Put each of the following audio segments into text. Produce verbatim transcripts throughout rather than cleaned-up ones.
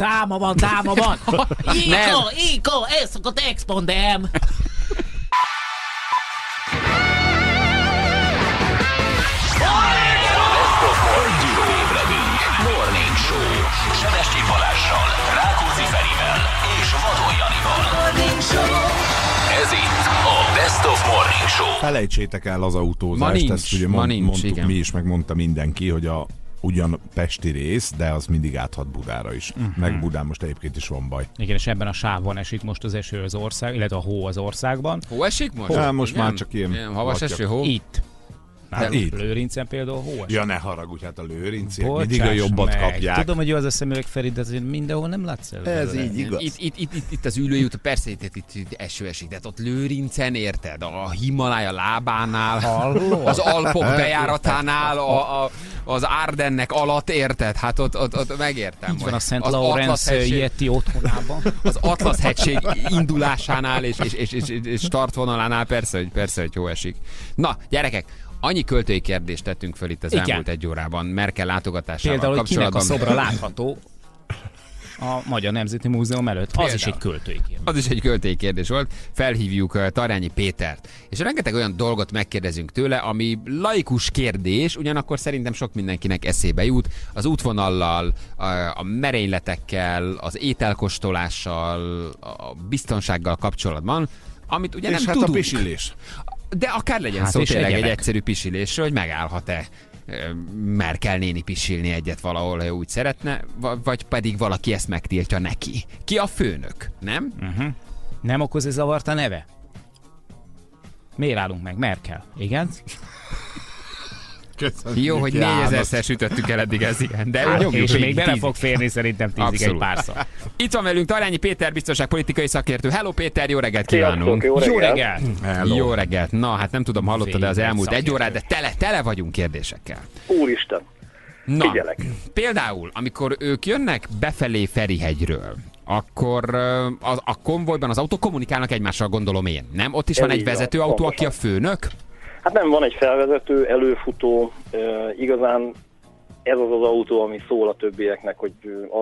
Dráma van, dráma van! Iko, Iko, elszokott expondem! Morning Show! Sebestyén Balázssal, Rákóczi Ferivel és Vadon Janival. Morning Show! Ez itt a Best of Morning Show. Felejtsétek el az autózást, nincs, ezt ugye mond, nincs, mondtuk igen. Mi is, megmondta mindenki, hogy a ugyan pesti rész, de az mindig áthat Budára is. Uh-huh. Meg Budán most egyébként is van baj. Igen, és ebben a sávban esik most az eső az ország, illetve a hó az országban. Hó esik most? Hó. Hát most nem, már csak ilyen, ilyen havas eső, hó? Itt. Hát Lőrincen például hó esik. Ja, ne haragudj, hát a Lőrinciek mindig a jobbat meg kapják. Tudom, hogy jó az a szemüveg, Feri, de azért mindenhol nem látsz el. Ez így igaz. Itt, itt, itt, itt az ülői út, persze itt, itt, itt eső esik, de ott Lőrincen, érted? A Himalája lábánál, halló? Az Alpok bejáratánál, a, a, az Ardennek alatt, érted? Hát ott, ott, ott megértem. Itt van a Szent Laurence Yeti otthonában. Az Atlas hegység indulásánál és, és, és, és, és startvonalánál persze, hogy, persze, hogy hó esik. Na, gyerekek! Annyi költői kérdést tettünk föl itt az igen. elmúlt egy órában Merkel látogatásával például, kapcsolatban. Például, kinek a szobra látható a Magyar Nemzeti Múzeum előtt. Például. Az is egy költői kérdés. Az is egy költői kérdés volt. Felhívjuk Tarjányi Pétert. És rengeteg olyan dolgot megkérdezünk tőle, ami laikus kérdés, ugyanakkor szerintem sok mindenkinek eszébe jut. Az útvonallal, a merényletekkel, az ételkóstolással, a biztonsággal kapcsolatban, amit ugye és nem hát tudunk. És hát a pisilés. De akár legyen hát szó tényleg egy egyszerű pisilésről, hogy megállhat-e Merkel néni pisilni egyet valahol, ha úgy szeretne, vagy pedig valaki ezt megtiltja neki. Ki a főnök, nem? Uh-huh. Nem okoz-e zavart a neve? Miért állunk meg? Merkel. Igen? Köszönjük, jó, hogy négyezerszer sütöttük el eddig ez, igen. De hát, és még bele fog férni szerintem tízig abszolút. Egy párszor. Itt van velünk Tarjányi Péter, biztonságpolitikai szakértő. Hello Péter, jó reggelt kívánunk! Jó reggelt! Jó reggelt. Jó reggelt! Na, hát nem tudom, hallottad-e az elmúlt szakértő. Egy órát, de tele, tele vagyunk kérdésekkel. Úristen! Na, figyelek. Például, amikor ők jönnek befelé Ferihegyről, akkor a, a konvojban az autók kommunikálnak egymással, gondolom én, nem? Ott is van egy vezetőautó, aki a főnök. Hát nem, van egy felvezető, előfutó, e, igazán ez az az autó, ami szól a többieknek, hogy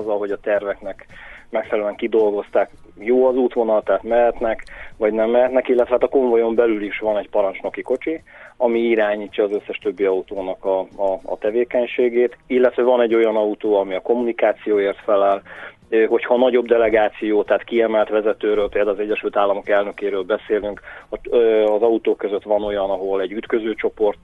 azzal, hogy a terveknek megfelelően kidolgozták, jó az útvonal, tehát mehetnek, vagy nem mehetnek, illetve hát a konvojon belül is van egy parancsnoki kocsi, ami irányítja az összes többi autónak a, a, a tevékenységét, illetve van egy olyan autó, ami a kommunikációért felel, hogyha nagyobb delegáció, tehát kiemelt vezetőről, például az Egyesült Államok elnökéről beszélünk, az autók között van olyan, ahol egy ütközőcsoport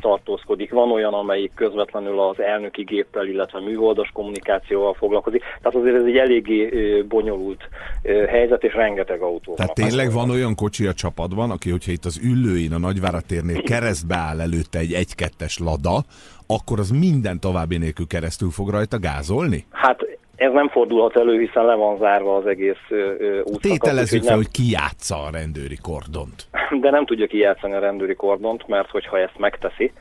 tartózkodik, van olyan, amelyik közvetlenül az elnöki géppel, illetve műholdas kommunikációval foglalkozik. Tehát azért ez egy eléggé bonyolult helyzet, és rengeteg autó. Tehát tényleg van olyan kocsi a csapatban, aki, hogyha itt az Üllőin, a Nagyváradtérnél keresztbe áll előtte egy egy-kettes Lada, akkor az minden további nélkül keresztül fog rajta gázolni? Hát ez nem fordulhat elő, hiszen le van zárva az egész útszakasz. Tételezzük fel, nem... hogy ki játsza a rendőri kordont. De nem tudja kijátszani a rendőri kordont, mert hogyha ezt megteszi,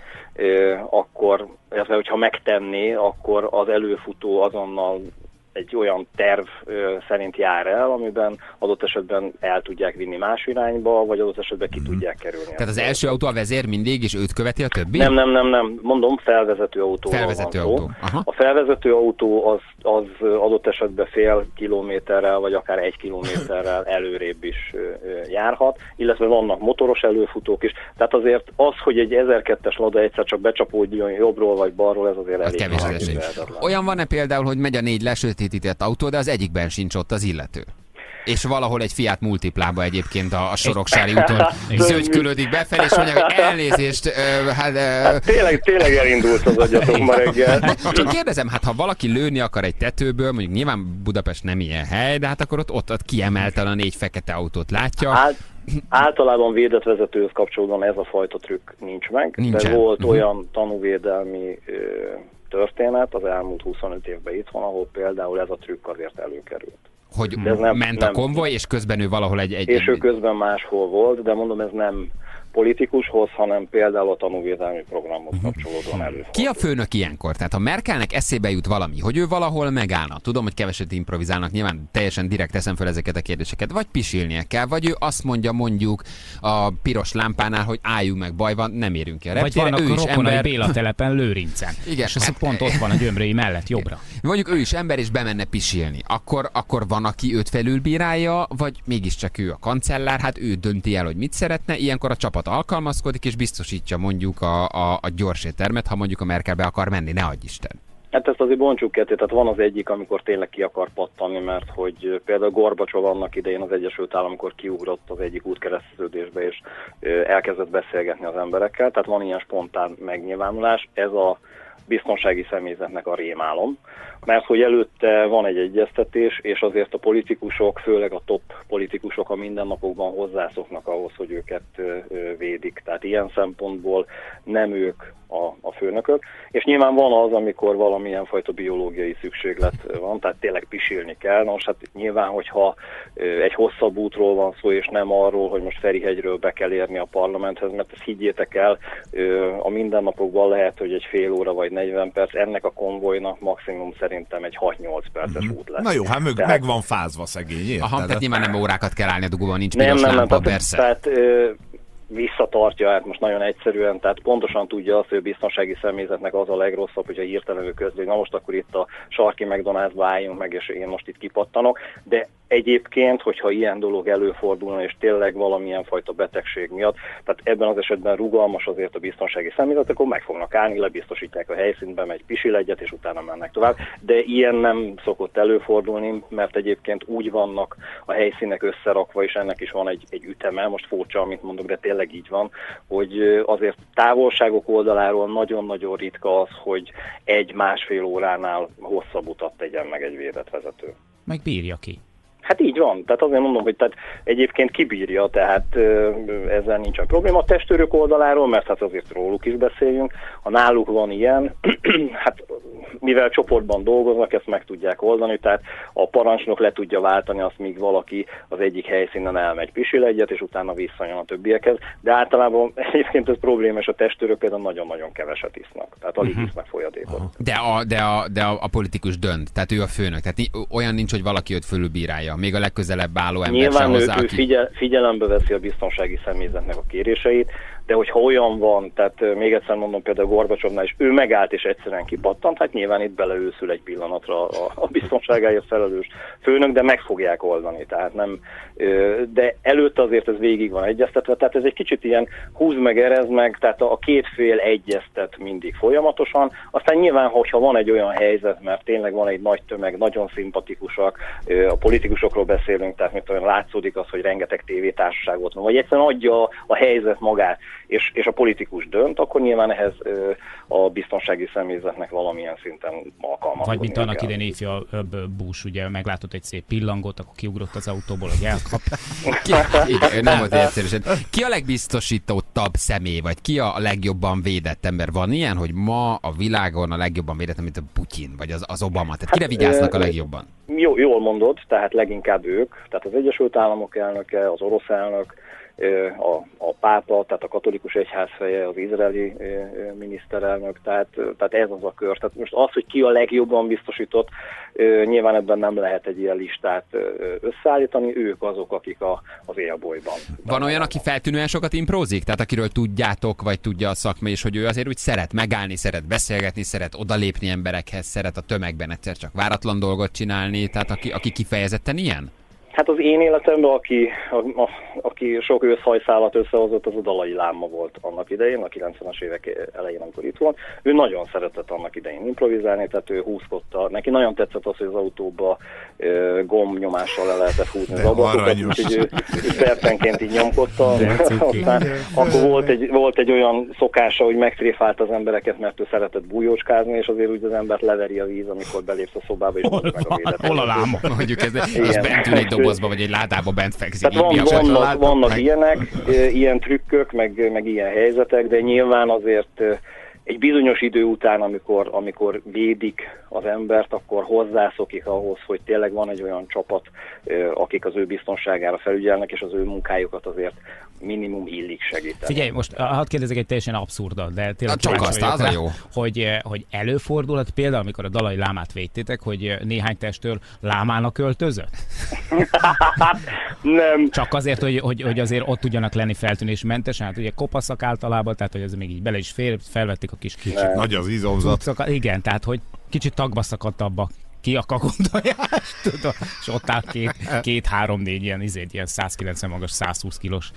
akkor, illetve hogyha megtenné, akkor az előfutó azonnal egy olyan terv szerint jár el, amiben adott esetben el tudják vinni más irányba, vagy adott esetben ki mm. tudják kerülni. Tehát az első autó a vezér mindig, és őt követi a többi? Nem, nem, nem, nem. Mondom, felvezető autóval felvezető van autó. Szó. A felvezető autó az, az adott esetben fél kilométerrel, vagy akár egy kilométerrel előrébb is járhat, illetve vannak motoros előfutók is. Tehát azért az, hogy egy ezerkettes Lada egyszer csak becsapódjon jobbról vagy balról, ez azért elég. Az olyan van-e például, hogy megy a négy lesőt, tített autó, de az egyikben sincs ott az illető. És valahol egy Fiat Multiplába egyébként a, a Soroksári úton zögykülődik befelé, és mondják, hogy elnézést, ö, hát... Ö... hát tényleg, tényleg elindult az agyatom ma reggel. Hát, csak kérdezem, hát ha valaki lőni akar egy tetőből, mondjuk nyilván Budapest nem ilyen hely, de hát akkor ott ott, ott kiemelten a négy fekete autót látja. Hát... általában védett vezetőhöz kapcsolódóan ez a fajta trükk nincs meg, nincsen. De volt olyan tanúvédelmi ö, történet az elmúlt huszonöt évben itthon, ahol például ez a trükk azért előkerült. Hogy nem, ment a konvoj, és közben ő valahol egy... egy és ő közben máshol volt, de mondom, ez nem politikushoz, hanem például a tanúvédelmi programhoz kapcsolódóan előfordul. Ki a főnök ilyenkor? Tehát ha Merkelnek eszébe jut valami, hogy ő valahol megállna, tudom, hogy keveset improvizálnak, nyilván teljesen direkt teszem fel ezeket a kérdéseket, vagy pisilnie kell, vagy ő azt mondja mondjuk a piros lámpánál, hogy álljunk meg, baj van, nem érünk ki a reptére. Vagy vannak ő a rokonai ember... Béla telepen Lőrincen. Igen. És hát... pont ott van a gyömrői mellett, jobbra. Mondjuk ő is ember, és bemenne pisilni. Akkor, akkor van, aki őt felülbírálja, vagy mégiscsak ő a kancellár, hát ő dönti el, hogy mit szeretne, ilyenkor a csapat alkalmazkodik, és biztosítja mondjuk a, a, a gyors éttermet, ha mondjuk a Merkel be akar menni, ne adj Isten. Hát ezt azért bontsuk ketté, tehát van az egyik, amikor tényleg ki akar pattani, mert hogy például Gorbaccsov annak idején az Egyesült Államokon kiugrott az egyik útkereszteződésbe, és elkezdett beszélgetni az emberekkel, tehát van ilyen spontán megnyilvánulás, ez a biztonsági személyzetnek a rémálom, mert hogy előtte van egy egyeztetés, és azért a politikusok, főleg a top politikusok a mindennapokban hozzászoknak ahhoz, hogy őket védik. Tehát ilyen szempontból nem ők a, a főnökök, és nyilván van az, amikor valamilyen fajta biológiai szükséglet van, tehát tényleg pisilni kell. Nos, hát nyilván, hogyha egy hosszabb útról van szó, és nem arról, hogy most Ferihegyről be kell érni a parlamenthez, mert ezt higgyétek el, a mindennapokban lehet, hogy egy fél óra vagy negyven perc, ennek a konvojnak maximum szerintem egy hat-nyolc perces mm-hmm. út lesz. Na jó, hát meg, tehát... meg van fázva szegény. Aha, tehát nyilván nem órákat kell állni a dugóban, nincs piros lámpa, persze. Tehát, visszatartja, hát most nagyon egyszerűen, tehát pontosan tudja azt, hogy a biztonsági személyzetnek az a legrosszabb, hogyha hirtelenül közül, hogy na most akkor itt a sarki McDonald'sba álljunk meg, és én most itt kipattanok, de egyébként, hogyha ilyen dolog előfordulna, és tényleg valamilyen fajta betegség miatt, tehát ebben az esetben rugalmas azért a biztonsági személyzet, akkor meg fognak állni, lebiztosítják a helyszínt, bemegy pisil egyet, és utána mennek tovább. De ilyen nem szokott előfordulni, mert egyébként úgy vannak a helyszínek összerakva, és ennek is van egy, egy üteme, most furcsa, amit mondok, de tényleg így van, hogy azért távolságok oldaláról nagyon-nagyon ritka az, hogy egy-másfél óránál hosszabb utat tegyen meg egy védett vezető. Meg bírja ki. Hát így van, tehát azért mondom, hogy tehát egyébként kibírja, tehát ezzel nincsen probléma a testőrök oldaláról, mert hát azért róluk is beszéljünk. Ha náluk van ilyen, hát mivel csoportban dolgoznak, ezt meg tudják oldani, tehát a parancsnok le tudja váltani azt, míg valaki az egyik helyszínen elmegy pisil egyet, és utána visszajön a többiekhez, de általában egyébként ez problémás, a testőrök például nagyon-nagyon keveset isznak, tehát alig uh-huh. isznak folyadékot. Uh-huh. De, a, de, a, de a, a politikus dönt, tehát ő a főnök, tehát olyan nincs, hogy valaki őt fölülbírálja. Még a legközelebb álló ember nyilván sem hozzá, ő, ő figyel, figyelembe veszi a biztonsági személyzetnek a kéréseit, de hogyha olyan van, tehát még egyszer mondom, például Gorbacsovnál is, ő megállt és egyszerűen kipattant, hát nyilván itt beleőszül egy pillanatra a, a biztonságáért felelős főnök, de meg fogják oldani, tehát nem, de előtte azért ez végig van egyeztetve, tehát ez egy kicsit ilyen húz meg, erez meg, tehát a két fél egyeztet mindig folyamatosan, aztán nyilván, hogyha van egy olyan helyzet, mert tényleg van egy nagy tömeg, nagyon szimpatikusak, a politikusokról beszélünk, tehát mint olyan látszódik az, hogy rengeteg tévétársaságot van, vagy egyszerűen adja a helyzet magát, És, és a politikus dönt, akkor nyilván ehhez ö, a biztonsági személyzetnek valamilyen szinten alkalmazkodni. Vagy mint annak idején ifja Bush, ugye meglátott egy szép pillangot, akkor kiugrott az autóból, hogy elkap. Igen, nem volt egyszerűen. Ki a legbiztosítottabb személy, vagy ki a legjobban védett ember? Van ilyen, hogy ma a világon a legjobban védett, mint a Putyin, vagy az, az Obama? Tehát kire vigyáznak a legjobban? Jó, jól mondod, tehát leginkább ők. Tehát az Egyesült Államok elnöke, az orosz elnök, A, a pápa, tehát a katolikus egyházfeje, az izraeli miniszterelnök, tehát, tehát ez az a kör. Tehát most az, hogy ki a legjobban biztosított, nyilván ebben nem lehet egy ilyen listát összeállítani, ők azok, akik a, az élbolyban. Van olyan, aki feltűnően sokat improzik? Tehát akiről tudjátok, vagy tudja a szakma is, hogy ő azért úgy szeret megállni, szeret beszélgetni, szeret odalépni emberekhez, szeret a tömegben egyszer csak váratlan dolgot csinálni, tehát aki, aki kifejezetten ilyen? Hát az én életemben, aki, a, a, aki sok őszhajszálat összehozott, az a Dalai Láma volt annak idején, a kilencvenes évek elején, amikor itt volt. Ő nagyon szeretett annak idején improvizálni, tehát ő húzkodta. Neki nagyon tetszett az, hogy az autóba ö, gombnyomással le lehetett húzni az ablakokat, úgyhogy ő, ő percenként így nyomkodta. Aztán akkor volt egy, volt egy olyan szokása, hogy megtréfált az embereket, mert ő szeretett bújócskázni, és azért úgy az embert leveri a víz, amikor belépsz a szobába, és mondja meg a véletlen. Hol a láma? Mondjuk ez, ez bentül egy dobozba, vagy egy ládába bent fekszik. Tehát van, vannak, vannak ilyenek, ilyen trükkök, meg, meg ilyen helyzetek, de nyilván azért egy bizonyos idő után, amikor, amikor védik az embert, akkor hozzászokik ahhoz, hogy tényleg van egy olyan csapat, akik az ő biztonságára felügyelnek, és az ő munkájukat azért minimum illik segíteni. Figyelj, most hadd kérdezek egy teljesen abszurdat, de tényleg csak azt, az a jó. Hogy, hogy előfordulhat például, amikor a dalai lámát védtétek, hogy néhány testőr lámának öltözött? Nem. Csak azért, hogy, hogy, hogy azért ott tudjanak lenni feltűnésmentesen, hát ugye kopaszak általában, tehát hogy ez még így bele is fér, felvették a kis kicsit. Nem. Nagy az izomzat. Igen, tehát hogy kicsit tagba szakadtabbak. Ki a kakondajást, tudod? És ott áll két-három-négy két, ilyen, izét, ilyen százkilencven magas, százhúsz kilós.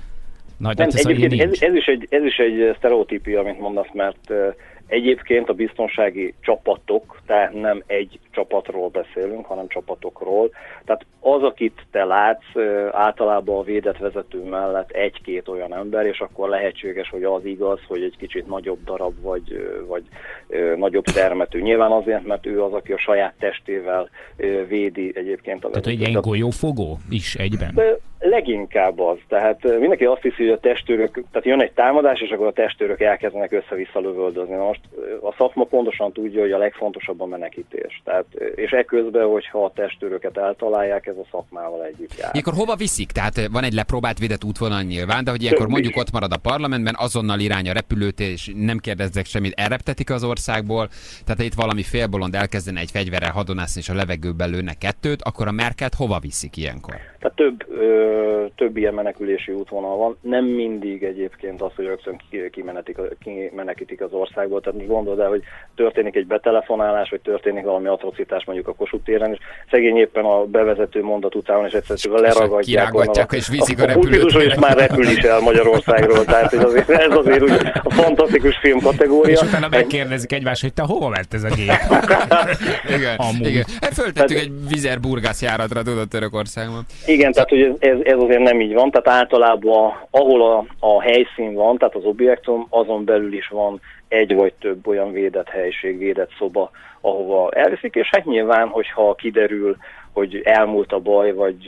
Nagy, nem, szóval ez, ez, is egy, ez is egy sztereotípia, amit mondasz, mert uh, egyébként a biztonsági csapatok, tehát nem egy csapatról beszélünk, hanem csapatokról. Tehát az, akit te látsz, uh, általában a védett vezető mellett egy-két olyan ember, és akkor lehetséges, hogy az igaz, hogy egy kicsit nagyobb darab, vagy, vagy uh, nagyobb termetű. Nyilván azért, mert ő az, aki a saját testével uh, védi egyébként a vezetőt. Tehát egy ilyen golyófogó is egyben? De, leginkább az. Tehát mindenki azt hiszi, hogy a testőrök, tehát jön egy támadás, és akkor a testőrök elkezdenek össze-vissza lövöldözni. Most a szakma pontosan tudja, hogy a legfontosabb a menekítés. Tehát, és ekközben, hogyha a testőröket eltalálják, ez a szakmával együtt jár. Ilyenkor hova viszik? Tehát van egy lepróbált védett útvonal nyilván, de hogy ilyenkor mondjuk ott marad a parlamentben, azonnal irány a repülőt, és nem kérdeznek semmit, elreptetik az országból. Tehát itt valami félbolond elkezdene egy fegyverrel hadonászni, és a levegőben lőnek kettőt, akkor a Merkelt hova viszik ilyenkor? Tehát több ö, több ilyen menekülési útvonal van, nem mindig egyébként az, hogy rögtön kimenekítik az országból, tehát mi gondolod el, hogy történik egy betelefonálás, vagy történik valami atrocitás mondjuk a Kossuth téren, és szegény éppen a bevezető mondat után, és egyszer csak leragadják, kirágatják, és viszik a, a repülőt. A és már repül is el Magyarországról, tehát ez azért, ez azért úgy a fantasztikus film kategória. És utána megkérdezik egymást, hogy te hova ment ez a gép? Igen, igen. Föltettük egy vizer burgász járatra, tudod, Törökországban. Igen, tehát ugye ez Ez, ez azért nem így van, tehát általában ahol a, a helyszín van, tehát az objektum, azon belül is van egy vagy több olyan védett helység, védett szoba, ahova elviszik, és hát nyilván, hogyha kiderül, hogy elmúlt a baj, vagy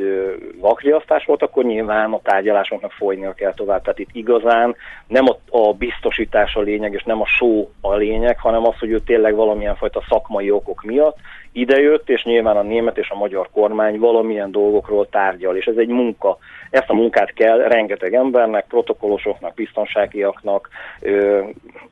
vakriasztás volt, akkor nyilván a tárgyalásoknak folynia kell tovább. Tehát itt igazán nem a, a biztosítás a lényeg, és nem a show a lényeg, hanem az, hogy ő tényleg valamilyen fajta szakmai okok miatt idejött, és nyilván a német és a magyar kormány valamilyen dolgokról tárgyal, és ez egy munka. Ezt a munkát kell rengeteg embernek, protokollosoknak, biztonságiaknak, ö,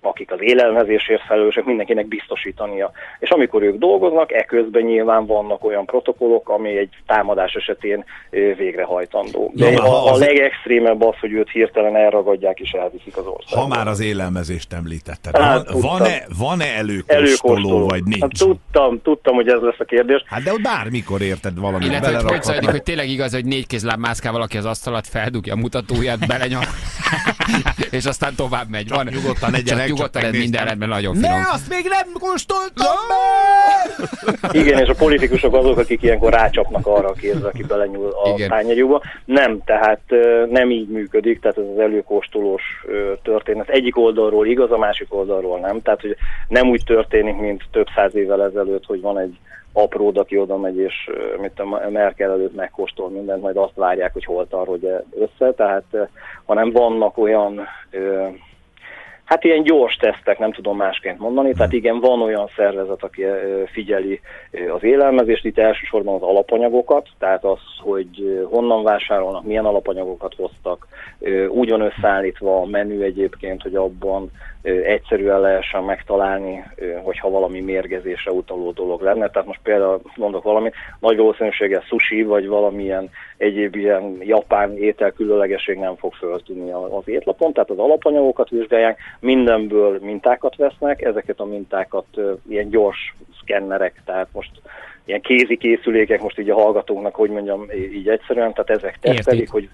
akik az élelmezésért felelősek, mindenkinek biztosítania. És amikor ők dolgoznak, eközben nyilván vannak olyan protokollok, ami egy támadás esetén végrehajtandó. De ja, a, a legextrémebb az, hogy őt hirtelen elragadják és elviszik az országba. Ha már az élelmezést említetted, hát, van-e, van-e előkóstoló, előkóstoló, vagy nincs? Hát, tudtam, tudtam, hogy ez lesz a kérdés. Hát de bármikor érted valami. Illetve, hogy, hogy, hogy tényleg igaz, hogy négy kézláb mászkál valaki az asztalat, feldugja a mutatóját, belenyom, és aztán tovább megy. Van, nyugodtan legyenek, nyugodtan legyen, minden rendben, nagyon finom. Ne, azt még nem kóstoltam meg! Igen, és a politikusok azok, akik ilyenkor rácsapnak arra a kézre, aki belenyúl a tányérjukba. Nem, tehát nem így működik, tehát ez az előkóstolós történet. Egyik oldalról igaz, a másik oldalról nem. Tehát, hogy nem úgy történik, mint több száz évvel ezelőtt, hogy van egy apród, aki oda megy, és mit a Merkel előtt megkóstol mindent, majd azt várják, hogy hol tartja össze, tehát hanem vannak olyan, hát ilyen gyors tesztek, nem tudom másként mondani, tehát igen, van olyan szervezet, aki figyeli az élelmezést, itt elsősorban az alapanyagokat, tehát az, hogy honnan vásárolnak, milyen alapanyagokat hoztak, úgy van összeállítva a menü egyébként, hogy abban egyszerűen lehessen megtalálni, hogyha valami mérgezésre utaló dolog lenne. Tehát most például mondok valamit, nagy valószínűséggel sushi, vagy valamilyen egyéb ilyen japán étel különlegesség nem fog föltűnni az étlapon, tehát az alapanyagokat vizsgálják, mindenből mintákat vesznek, ezeket a mintákat ilyen gyors szkennerek, tehát most ilyen kézi készülékek, most így a hallgatóknak, hogy mondjam, így egyszerűen, tehát ezek tesztelik, hogy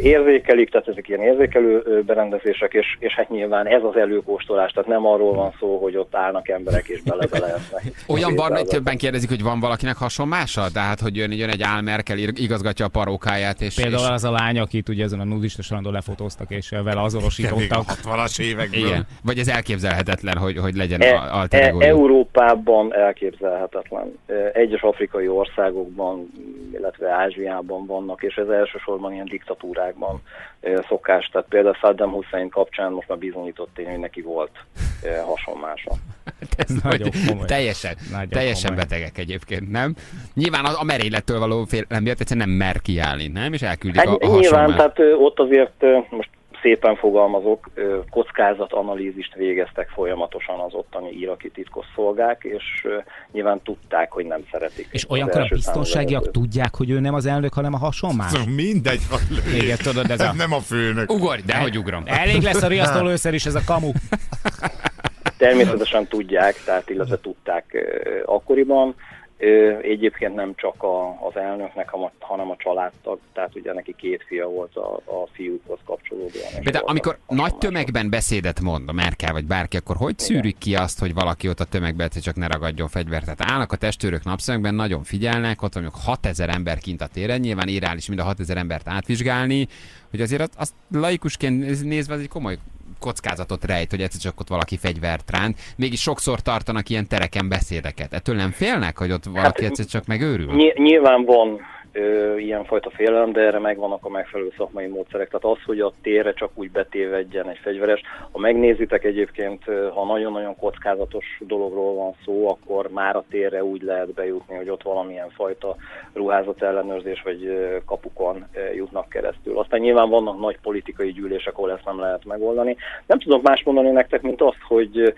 érzékelik, tehát ezek ilyen érzékelő berendezések, és, és hát nyilván ez az előkóstolás, tehát nem arról van szó, hogy ott állnak emberek és bele-belehetnek. Olyan barna, többen kérdezik, hogy van valakinek hasonmása? Tehát, hogy jön, jön egy Ál Merkel, igazgatja a parókáját. És, például és... az a lány, akit ugye ezen a nudista strandon lefotóztak, és vele azonosítottak. hatvanas évekből. Igen. Vagy ez elképzelhetetlen, hogy, hogy legyen e, alter ego. E, Európában elképzelhetetlen. Egyes afrikai országokban illetve Ázsiában vannak, és ez elsősorban ilyen diktatúrákban szokás. Tehát például Saddam Hussein kapcsán most már bizonyított én, hogy neki volt hasonmása. Ez nagyon komoly. Teljesen, nagyon teljesen komoly. Betegek egyébként, nem? Nyilván a merénylettől való félelem miatt egyszerűen nem mer kiállni, nem? És elküldik hát, a, a hasonmát. Nyilván, tehát ott azért most szépen fogalmazok, kockázatanalízist végeztek folyamatosan az ottani iraki titkosszolgák, és nyilván tudták, hogy nem szeretik. És olyankor a biztonságiak tudják, hogy ő nem az elnök, hanem a hasonmás? Szóval mindegy, a igen, tudod, ez a... nem a főnök. Ugorj, de hogy ugrom. Elég lesz a riasztólőszer is, ez a kamu. Természetesen tudják, tehát illetve tudták akkoriban. Egyébként nem csak a, az elnöknek, hanem a családtag, tehát ugye neki két fia volt a, a fiúkhoz kapcsolódóan. De amikor nagy tömegben beszédet mond a Merkel vagy bárki, akkor hogy szűrik ki azt, hogy valaki ott a tömegben csak ne ragadjon fegyvert? Tehát állnak a testőrök napszemekben, nagyon figyelnek, ott mondjuk hatezer ember kint a téren, nyilván irreális mind a hatezer embert átvizsgálni, hogy azért azt, azt laikusként nézve az egy komoly kockázatot rejt, hogy egyszer csak ott valaki fegyvert ránt. Mégis sokszor tartanak ilyen tereken beszédeket. Ettől nem félnek, hogy ott valaki hát, egyszer csak megőrül? Ny- nyilván van ö, ilyenfajta félelem, de erre megvannak a megfelelő szakmai módszerek. Tehát az, hogy a térre csak úgy betévedjen egy fegyveres. Ha megnézitek egyébként, ha nagyon-nagyon kockázatos dologról van szó, akkor már a térre úgy lehet bejutni, hogy ott valamilyen fajta ruházat ellenőrzés vagy kapukon jutnak keresztül. Aztán nyilván vannak nagy politikai gyűlések, ahol ezt nem lehet megoldani. Nem tudok más mondani nektek, mint azt, hogy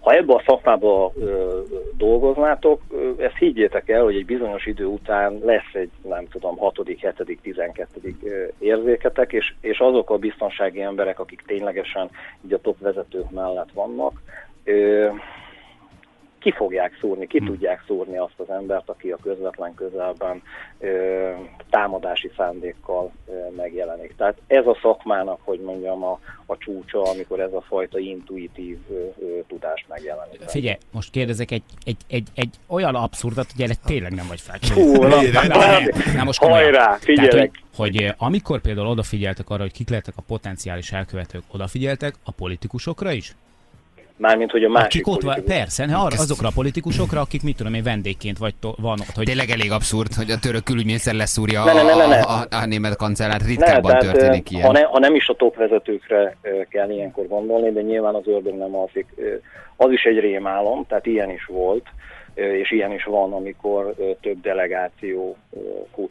ha ebben a szakmában ö, dolgoznátok, ö, ezt higgyétek el, hogy egy bizonyos idő után lesz egy, nem tudom, hatodik, hetedik, tizenkettedik érzéketek, és, és azok a biztonsági emberek, akik ténylegesen így a top vezetők mellett vannak, ö, ki fogják szúrni, ki tudják szúrni azt az embert, aki a közvetlen közelben ö, támadási szándékkal ö, megjelenik. Tehát ez a szakmának, hogy mondjam, a, a csúcsa, amikor ez a fajta intuitív ö, ö, tudás megjelenik. Figyelj, most kérdezek egy, egy, egy, egy olyan abszurdat, hogy erre tényleg nem vagy felkészülve. Hajrá, figyelek! Hogy amikor például odafigyeltek arra, hogy kik lehetek a potenciális elkövetők, odafigyeltek a politikusokra is? Mármint, hogy a másik politikusok. Persze, ne, arra, azokra a politikusokra, akik mit tudom én vendégként vagy to- van ott. Hogy... Tényleg elég abszurd, hogy a török külügyminiszter leszúrja ne, ne, ne, ne, ne. A, a, a német kancellárt, ritkábban ne, történik ilyen. Ha, ne, ha nem is a top vezetőkre kell ilyenkor gondolni, de nyilván az ördög nem alszik. Az is egy rémálom, tehát ilyen is volt, és ilyen is van, amikor több delegáció fut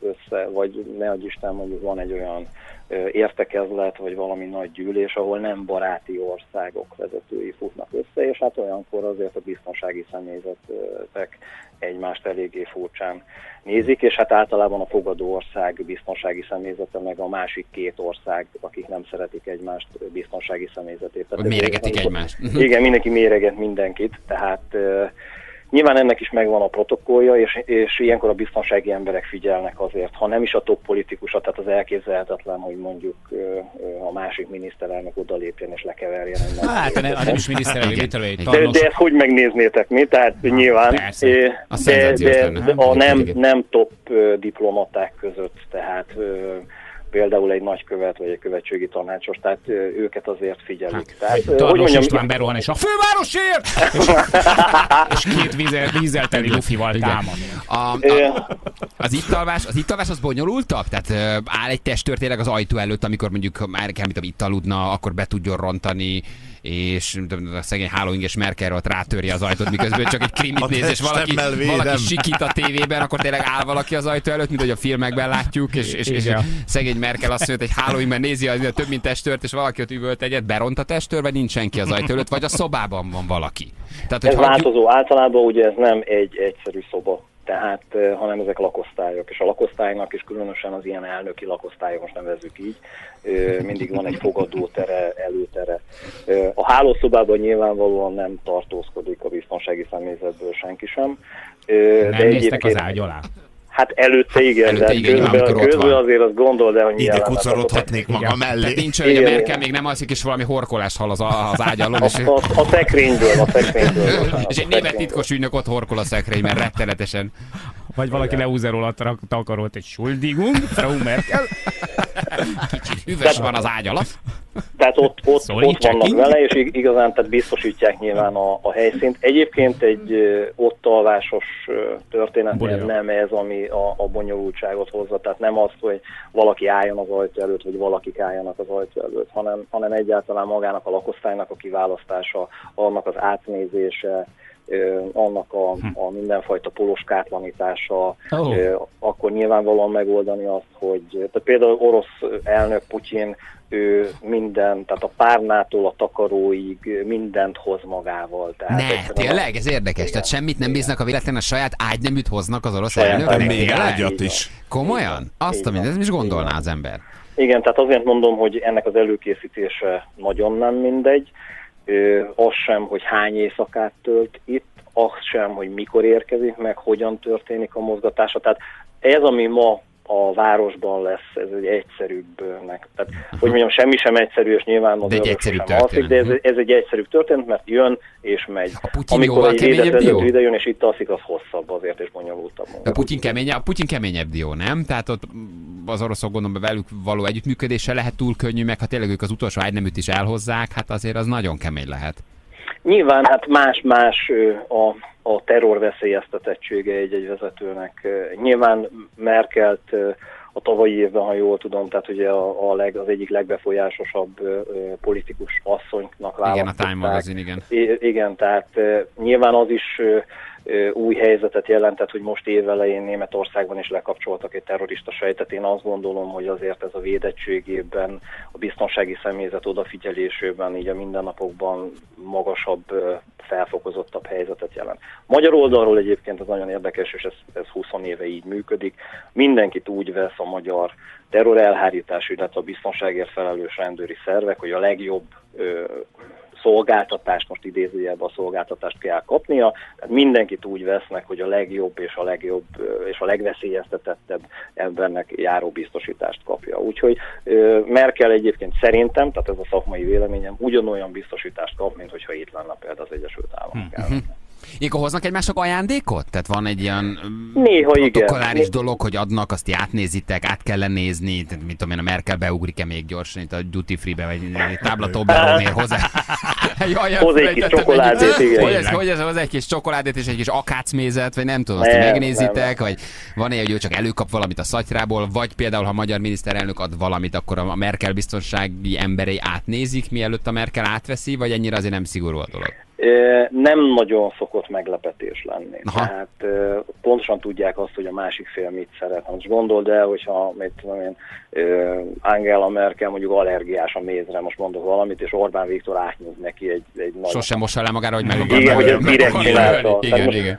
össze, vagy ne adj Isten, mondjuk van egy olyan értekezlet, vagy valami nagy gyűlés, ahol nem baráti országok vezetői futnak össze, és hát olyankor azért a biztonsági személyzetek egymást eléggé furcsán nézik, és hát általában a fogadó ország biztonsági személyzete, meg a másik két ország, akik nem szeretik egymást, biztonsági személyzetét. Tehát méregetik ez, egymást. Igen, mindenki méreget mindenkit, tehát nyilván ennek is megvan a protokollja, és, és ilyenkor a biztonsági emberek figyelnek azért, ha nem is a top politikusa, tehát az elképzelhetetlen, hogy mondjuk a másik miniszterelnök odalépjen és lekeverjen. Hát, nem, nem is miniszterelnök, de, de ezt hogy megnéznétek mi? Tehát ha, nyilván de, a, de, de, de a nem, nem top diplomaták között, tehát például egy nagykövet vagy egy követségi tanácsos, tehát őket azért figyelik. Tarlós István berohan, és a fővárosért! És két vízzel, vízzel teli lufival támad. Az ittalvás az, ittalvás az bonyolultabb? Tehát áll egy testőr tényleg az ajtó előtt, amikor mondjuk már kell, mint itt aludna, akkor be tudjon rontani, és a szegény hálóinges Merkel ott rátörje az ajtót, miközben csak egy krimit néz, és valaki, valaki sikít a tévében, akkor tényleg áll valaki az ajtó előtt, mint hogy a filmekben látjuk, és, és, és szegény Merkel azt mondja, hogy hálóingben nézi a több mint testőrt, és valaki ott üvölt egyet, beront a testőr, vagy nincs senki az ajtó előtt, vagy a szobában van valaki. Tehát, ez valaki... változó. Általában ugye ez nem egy egyszerű szoba. Tehát, hanem ezek lakosztályok, és a lakosztálynak, és különösen az ilyen elnöki lakosztályok, most nevezzük így, mindig van egy fogadótere, előtere. A hálószobában nyilvánvalóan nem tartózkodik a biztonsági személyzetből senki sem. De nem néztek az ágy alá. Hát előtte igen, előtte de igen, közben, közben azért azt gondold el, hogy ide kucorodhatnék magam mellé. Tehát nincs olyan, hogy a Merkel még nem alszik, és valami horkolás hal az, az ágy alól. És... A, a, a szekrényből, a szekrényből. És egy német titkos ügynök ott horkol a szekrény, mert rettenetesen. Vagy valaki lehúzza róla takarolt egy Schuldigung, Frau Merkel. Kicsit üves van az ágy alatt. Tehát ott, ott, ott vannak így vele, és igazán tehát biztosítják nyilván a, a helyszínt. Egyébként egy ott alvásos történet nem ez, ami a, a bonyolultságot hozza. Tehát nem az, hogy valaki álljon az ajtó előtt, vagy valakik álljanak az ajtó előtt, hanem, hanem egyáltalán magának a lakosztálynak a kiválasztása, annak az átnézése, annak a, a mindenfajta poloskátlanítása, oh. akkor nyilvánvalóan megoldani azt, hogy tehát például orosz elnök Putyin, ő minden, tehát a párnától a takaróig mindent hoz magával. Tehát ne, tényleg, ez érdekes, igen, tehát semmit nem bíznak a véletlen, a saját ágyneműt hoznak az orosz elnök. Még ágyat is. Komolyan? Azt a mindent, nem is gondolná az ember. Igen, tehát azért mondom, hogy ennek az előkészítése nagyon nem mindegy. Ö, az sem, hogy hány éjszakát tölt itt, az sem, hogy mikor érkezik, meg hogyan történik a mozgatása. Tehát ez, ami ma a városban lesz, ez egy egyszerűbbnek. Tehát, hogy mondjam, semmi sem egyszerű, és nyilván az örök sem alszik, de ez, ez egy egyszerűbb történet, mert jön és megy. Amikor egy védekező ide jön, és itt alszik, az hosszabb azért, és bonyolultabb. A Putyin, keménye, a Putyin keményebb dió, nem? Tehát ott az oroszok, gondolom, velük való együttműködése lehet túl könnyű, meg ha tényleg ők az utolsó ágyneműt is elhozzák, hát azért az nagyon kemény lehet. Nyilván hát más-más a... a terror veszélyeztetettsége egy-egy vezetőnek. Nyilván Merkelt a tavalyi évben, ha jól tudom, tehát ugye a, a leg, az egyik legbefolyásosabb politikus asszonynak választották. Igen, a Time magazin, igen. I- igen, tehát nyilván az is új helyzetet jelentett, hogy most évelején Németországban is lekapcsoltak egy terrorista sejtet. Én azt gondolom, hogy azért ez a védettségében, a biztonsági személyzet odafigyelésében, így a mindennapokban magasabb, felfokozottabb helyzetet jelent. Magyar oldalról egyébként ez nagyon érdekes, és ez, ez húsz éve így működik. Mindenkit úgy vesz a magyar terror elhárítás, illetve a biztonságért felelős rendőri szervek, hogy a legjobb ö, szolgáltatást, most idézőjelben a szolgáltatást kell kapnia, tehát mindenkit úgy vesznek, hogy a legjobb és a legjobb és a legveszélyeztetettebb embernek járó biztosítást kapja. Úgyhogy Merkel egyébként szerintem, tehát ez a szakmai véleményem, ugyanolyan biztosítást kap, mint hogyha itt lenne például az Egyesült Államok ellen. Hmm. Ilyenkor hoznak egymásnak ajándékot? Tehát van egy ilyen protokolláris dolog, hogy adnak, azt átnézitek, át kell nézni, tehát mit tudom én, a Merkel beugrik-e még gyorsan itt a duty free-be, vagy táblatóbberon ér hozzá. Hoz egy kis csokoládét, igen. Hogy ez az egy kis csokoládét és egy kis akácmézet, vagy nem tudom, azt megnézitek, vagy van-e, hogy ő csak előkap valamit a szatyrából, vagy például, ha a magyar miniszterelnök ad valamit, akkor a Merkel biztonsági emberei átnézik, mielőtt a Merkel átveszi, vagy ennyire azért nem szigorú a dolog? Nem nagyon szokott meglepetés lenni. Aha. Tehát pontosan tudják azt, hogy a másik fél mit szeretne. Most gondold el, hogyha mit tudom én, Angela Merkel mondjuk allergiás a mézre, most mondok valamit, és Orbán Viktor átnyúz neki egy, egy nagy... Sose mossa le magára, hogy meg igen, hogy ez direkt csinálta.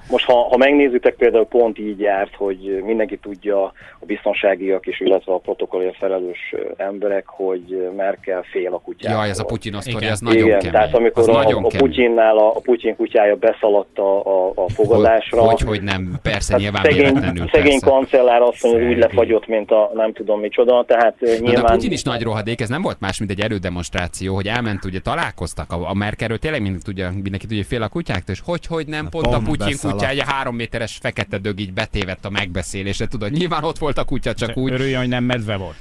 Most ha, ha megnézitek, például pont így járt, hogy mindenki tudja, a biztonságiak is, illetve a protokollért felelős emberek, hogy Merkel fél a kutyától. Jaj, ez a Putyin osztori, ez nagyon igen, kemény. Tehát amikor a, a, a Putyinnál A, a Putyin kutyája beszaladt a, a, a fogadásra. Hogy, hogy nem, persze, hát nyilván szegény, véletlenül. Szegény persze. Kancellár azt mondja, úgy lefagyott, mint a nem tudom micsoda, tehát na, nyilván... De Putyin is nagy rohadék, ez nem volt más, mint egy erődemonstráció, hogy elment, ugye találkoztak a, a Merkelről, tényleg mindenki tudja, mindenki tudja, fél a kutyáktól, és hogy, hogy nem, pont a, a Putyin beszaladt. Kutyája három méteres fekete dög így betévedt a megbeszélésre, tudod, nyilván ott volt a kutya, csak úgy... Örülj, hogy nem medve volt.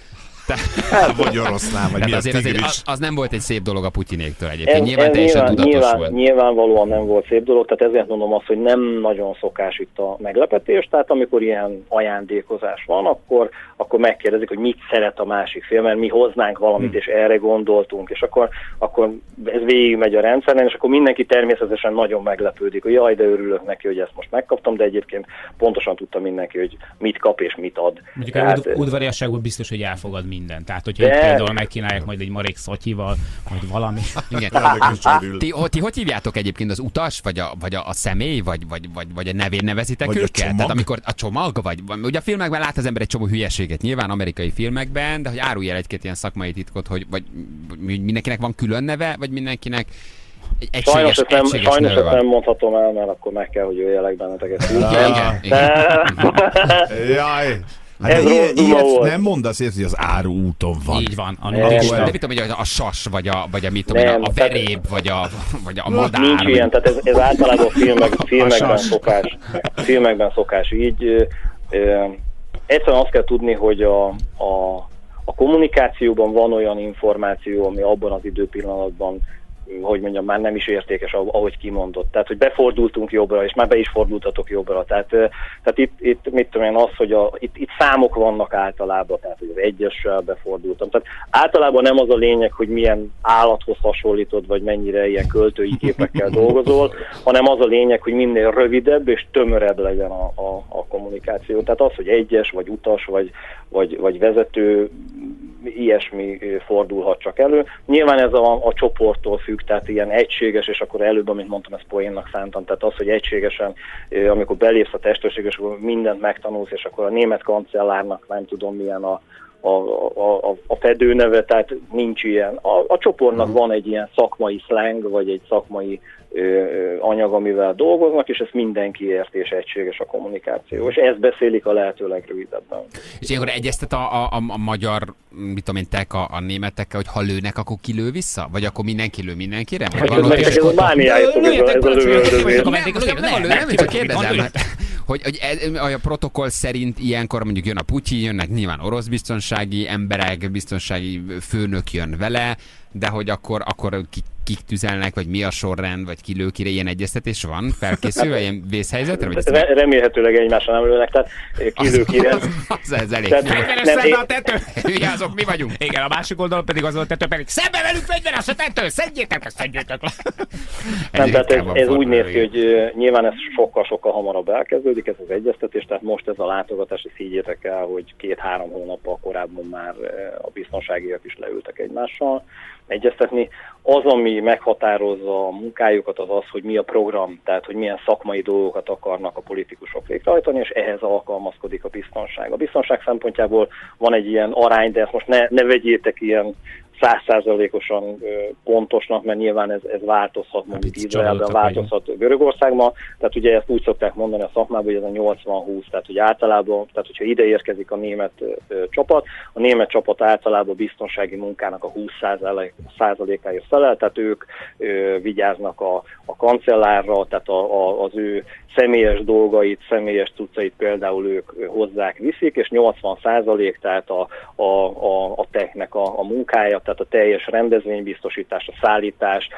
Hát, vagy oroszlán, vagy mi azért, azért az, az nem volt egy szép dolog a Putyinéktől egyébként. Ez, nyilván ez teljesen nyilván, tudatos nyilván, volt. Nyilvánvalóan nem volt szép dolog, tehát ezért mondom azt, hogy nem nagyon szokás itt a meglepetés, tehát amikor ilyen ajándékozás van, akkor, akkor megkérdezik, hogy mit szeret a másik fél, mert mi hoznánk valamit, hmm. és erre gondoltunk, és akkor, akkor ez végigmegy a rendszeren, és akkor mindenki természetesen nagyon meglepődik, hogy jaj, de örülök neki, hogy ezt most megkaptam, de egyébként pontosan tudta mindenki, hogy mit kap és mit ad. Mondjuk tehát, ud- udvariasságból biztos, hogy elfogad minden. Tehát, hogyha de... például megkínálják majd egy marék szotyival, vagy valami. Igen. ti, ti hogy hívjátok egyébként az utas, vagy a, vagy a, a személy, vagy, vagy, vagy, vagy a nevén nevezitek vagy őket? Tehát amikor a csomag, vagy ugye a filmekben lát az ember egy csomó hülyeséget, nyilván amerikai filmekben, de hogy árulj el egy-két ilyen szakmai titkot, hogy vagy mindenkinek van külön neve, vagy mindenkinek egy egységes, sajnos ezt nem, sajnos ezt nem mondhatom el, mert akkor meg kell, hogy jöjjelek benneteket. Igen, jaj! Hát ez ilyet, ilyet nem mondasz, ez, hogy az áru úton van. Így van. A de mit tudom, hogy a sas, vagy a, vagy a, mit tudom, nem, a veréb, vagy a, vagy a madár. Nincs vagy... ilyen, tehát ez, ez általában filmek, filmekben, szokás, filmekben szokás. Így ö, ö, egyszerűen azt kell tudni, hogy a, a, A kommunikációban van olyan információ, ami abban az időpillanatban, hogy mondjam, már nem is értékes, ahogy kimondott. Tehát, hogy befordultunk jobbra, és már be is fordultatok jobbra. Tehát, tehát itt, itt, mit tudom én, az, hogy a, itt, itt számok vannak általában, tehát, hogy az egyessel befordultam. Tehát általában nem az a lényeg, hogy milyen állathoz hasonlítod, vagy mennyire ilyen költői képekkel dolgozol, hanem az a lényeg, hogy minél rövidebb és tömörebb legyen a, a, a kommunikáció. Tehát az, hogy egyes, vagy utas, vagy, vagy, vagy vezető, ilyesmi fordulhat csak elő. Nyilván ez a, a csoporttól függ, tehát ilyen egységes, és akkor előbb, amint mondtam, ezt poénnak szántam, tehát az, hogy egységesen, amikor belépsz a testőrséges, mindent megtanulsz, és akkor a német kancellárnak nem tudom milyen a, a, a, a fedőneve, tehát nincs ilyen. A, a csoportnak uh-huh. van egy ilyen szakmai slang, vagy egy szakmai ö, anyag, amivel dolgoznak, és ezt mindenki ért, és egységes a kommunikáció. És ezt beszélik a lehető legrövidebben. És ilyenkor egyeztet a, a, a, a magyar, mit tudom én, tek a, a németekkel, hogy ha lőnek, akkor ki lő vissza? Vagy akkor mindenki lő mindenkire? Vagy van ott is? Lőjetek, nem csak kérdezem. Hogy a protokoll szerint ilyenkor mondjuk jön a Putyin, jönnek nyilván orosz biztonsági emberek, biztonsági főnök jön vele, de hogy akkor, akkor kik, kik tüzelnek, vagy mi a sorrend, vagy ki lő kire, ilyen egyeztetés van? Felkészülve ilyen vészhelyzetre? Vagy Re- remélhetőleg egymásra nem lőnek, tehát ki lő kire. Az, az, az, az elég. Fegyveres szembe én... a tető! Hülye azok, mi vagyunk. Igen, a másik oldalon pedig az a tető, pedig szembe velünk fegyveres a tető! Szedjétek le, szedjétek le! Nem, tehát ez, ez úgy néz ki, hogy uh, nyilván ez sokkal-sokkal hamarabb elkezdődik, ez az egyeztetés, tehát most ez a látogatás, és higgyétek el, hogy két-három hónappal korábban már a biztonságiak is leültek egymással egyeztetni. Az, ami meghatározza a munkájukat, az az, hogy mi a program, tehát hogy milyen szakmai dolgokat akarnak a politikusok végrehajtani, és ehhez alkalmazkodik a biztonság. A biztonság szempontjából van egy ilyen arány, de ezt most ne, ne vegyétek ilyen száz százalékosan pontosnak, mert nyilván ez, ez változhat, mondjuk Izraelben, változhat Görögországban, tehát ugye ezt úgy szokták mondani a szakmában, hogy ez a nyolcvan húsz, tehát hogy általában, tehát hogyha ide érkezik a német ö, csapat, a német csapat általában biztonsági munkának a húsz százalékáért felel, tehát ők ö, vigyáznak a, a kancellárra, tehát a, a, az ő személyes dolgait, személyes cuccait például ők hozzák, viszik, és nyolcvan százalék, tehát a, a, a, a technek a, a munkája, tehát a teljes rendezvénybiztosítás, a szállítás,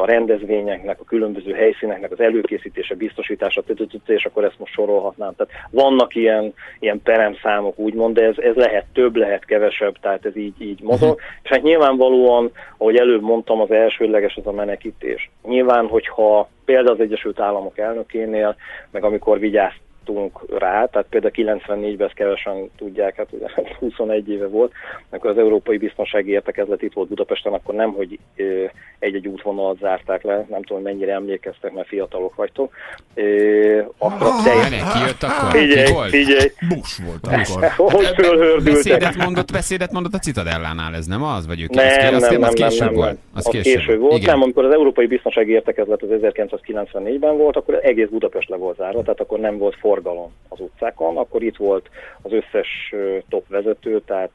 a rendezvényeknek, a különböző helyszíneknek az előkészítése, biztosítása, és akkor ezt most sorolhatnám. Tehát vannak ilyen, ilyen peremszámok, úgymond, de ez, ez lehet több, lehet kevesebb, tehát ez így, így mozog. És hát nyilvánvalóan, ahogy előbb mondtam, az elsődleges az a menekítés. Nyilván, hogyha például az Egyesült Államok elnökénél, meg amikor vigyáztunk rá, tehát például kilencvennégyben ezt kevesen tudják, hát ugye huszonegy éve volt, amikor az Európai Biztonsági Értekezlet itt volt Budapesten, akkor nem, hogy egy-egy útvonalat zárták le, nem tudom, mennyire emlékeztek, mert fiatalok vagytok. Akkor teljesen... Kijött akkor? Figyelj, figyelj! Busz volt akkor. Hogy fölhördültek? Beszédet mondott, beszédet mondott a Citadellánál, ez nem az? Vagy ő nem, nem, nem, nem, később volt. Az később volt, nem, amikor az Európai Biztonsági Értekezlet az ezerkilencszázkilencvennégyben volt, akkor egész Budapest le volt zárva, tehát akkor nem volt forgalom az utcákon, akkor itt volt az összes top vezető, tehát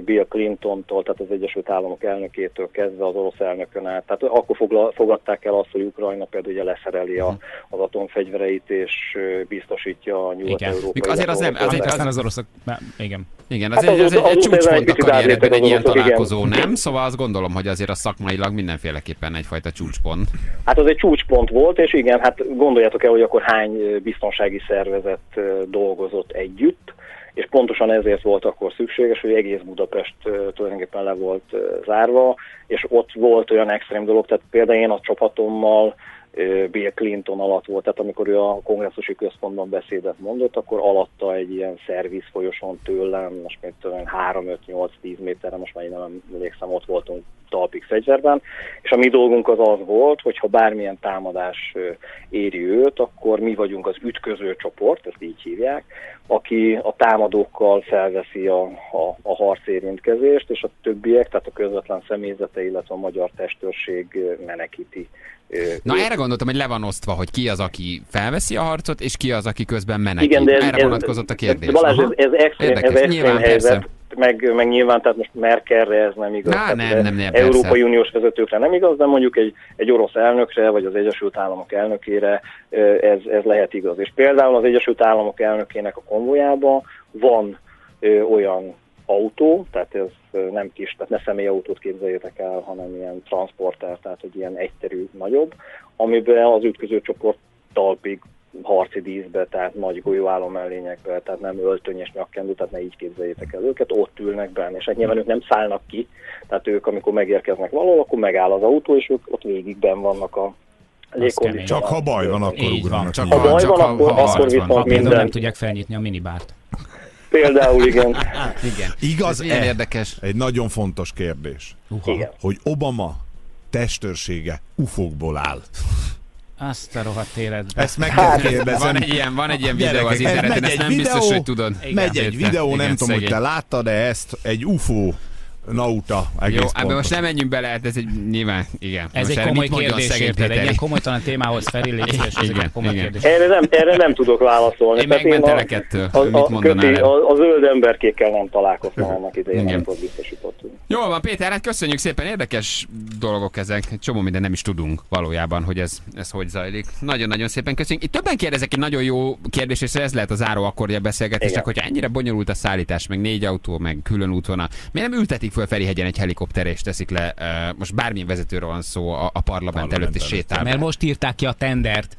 Bill Clintontól, tehát az Egyesült Államok elnökétől kezdve az orosz elnökön át. Tehát akkor fogla, fogadták el azt, hogy Ukrajna például ugye leszereli a, az atomfegyvereit, és biztosítja a nyugat-európai. Azért az nem, azért aztán az oroszok... Igen. Igen, azért hát az, az, az, az, az egy csúcspont a karrierben egy ilyen találkozó, igen. Nem? Szóval azt gondolom, hogy azért az szakmailag mindenféleképpen egyfajta csúcspont. Hát az egy csúcspont volt, és igen, hát gondoljátok el, hogy akkor hány biztonsági szervezet dolgozott együtt, és pontosan ezért volt akkor szükséges, hogy egész Budapest tulajdonképpen le volt zárva, és ott volt olyan extrém dolog, tehát például én a csapatommal Bill Clinton alatt volt, tehát amikor ő a kongresszusi központban beszédet mondott, akkor alatta egy ilyen szerviz folyoson tőlem, most még három öt nyolc tíz méterre, most már én nem emlékszem, ott voltunk talpig fegyverben, és a mi dolgunk az az volt, hogy ha bármilyen támadás éri őt, akkor mi vagyunk az ütköző csoport, ezt így hívják, aki a támadókkal felveszi a, a, a harcérintkezést, és a többiek, tehát a közvetlen személyzete, illetve a magyar testőrség menekíti. Na erre gondoltam, hogy le van osztva, hogy ki az, aki felveszi a harcot, és ki az, aki közben menekít. Igen, de ez, erre vonatkozott a kérdés. Balázs, ez, ez extrém, ez extrém helyzet, meg, meg nyilván, tehát most Merkelre ez nem igaz. Ná, nem, nem, nem, Európai persze. Uniós vezetőkre nem igaz, de mondjuk egy, egy orosz elnökre, vagy az Egyesült Államok elnökére ez, ez lehet igaz. És például az Egyesült Államok elnökének a konvojában van ö, olyan autó, tehát ez nem kis, tehát ne személyautót képzeljétek el, hanem ilyen transporter, tehát egy ilyen egyterű nagyobb, amiben az ütköző csoport talpig harci díszbe, tehát nagy golyóálló mellényekbe, tehát nem öltönyes nyakkendő, tehát ne így képzeljétek el őket, ott ülnek benne, és hát nyilván ők nem szállnak ki, tehát ők amikor megérkeznek valahol, akkor megáll az autó, és ők ott végig benn vannak a légkondicionáló. Csak ha baj van, akkor ugranak. Csak ha baj van, akkor, akkor viszont minden. Nem tudják felnyitni a minibárt. Például, igen. igen. Igaz, ez érdekes. Egy nagyon fontos kérdés, igen. Hogy Obama testőrsége ufókból áll. Azt a rohadt életben. Ezt meg kell kérdezem. Van egy ilyen, van egy ilyen videó az interneten, ezt nem videó, biztos, hogy tudod. Igen, megy egy videó, nem igen, tudom, szegény. Hogy te láttad, de ezt egy u f o nauta. Jó, ebben most nem menjünk bele, ez egy nyilván, igen. Ez most egy komoly kérdés, érted? Egy ilyen komolytalan témához felillézés, ez egy komoly kérdés. Erre nem, erre nem tudok válaszolni. Én megmentelek ettől, mit mondanál el? A zöld emberkékkel nem találkoztam annak idején, amikor biztosítottunk. Jól van, Péter, hát köszönjük szépen, érdekes dolgok ezek, egy csomó minden nem is tudunk valójában, hogy ez, ez hogy zajlik. Nagyon-nagyon szépen köszönjük. Itt többen kérdezek egy nagyon jó kérdés, és ez lehet a záró akkordja beszélgetésnek, hogyha ennyire bonyolult a szállítás, meg négy autó, meg külön útvonal. Mi nem ültetik föl Ferihegyen egy helikopterre, és teszik le, uh, most bármilyen vezetőről van szó, a, a parlament, parlament előtt is sétál. Mert most írták ki a tendert.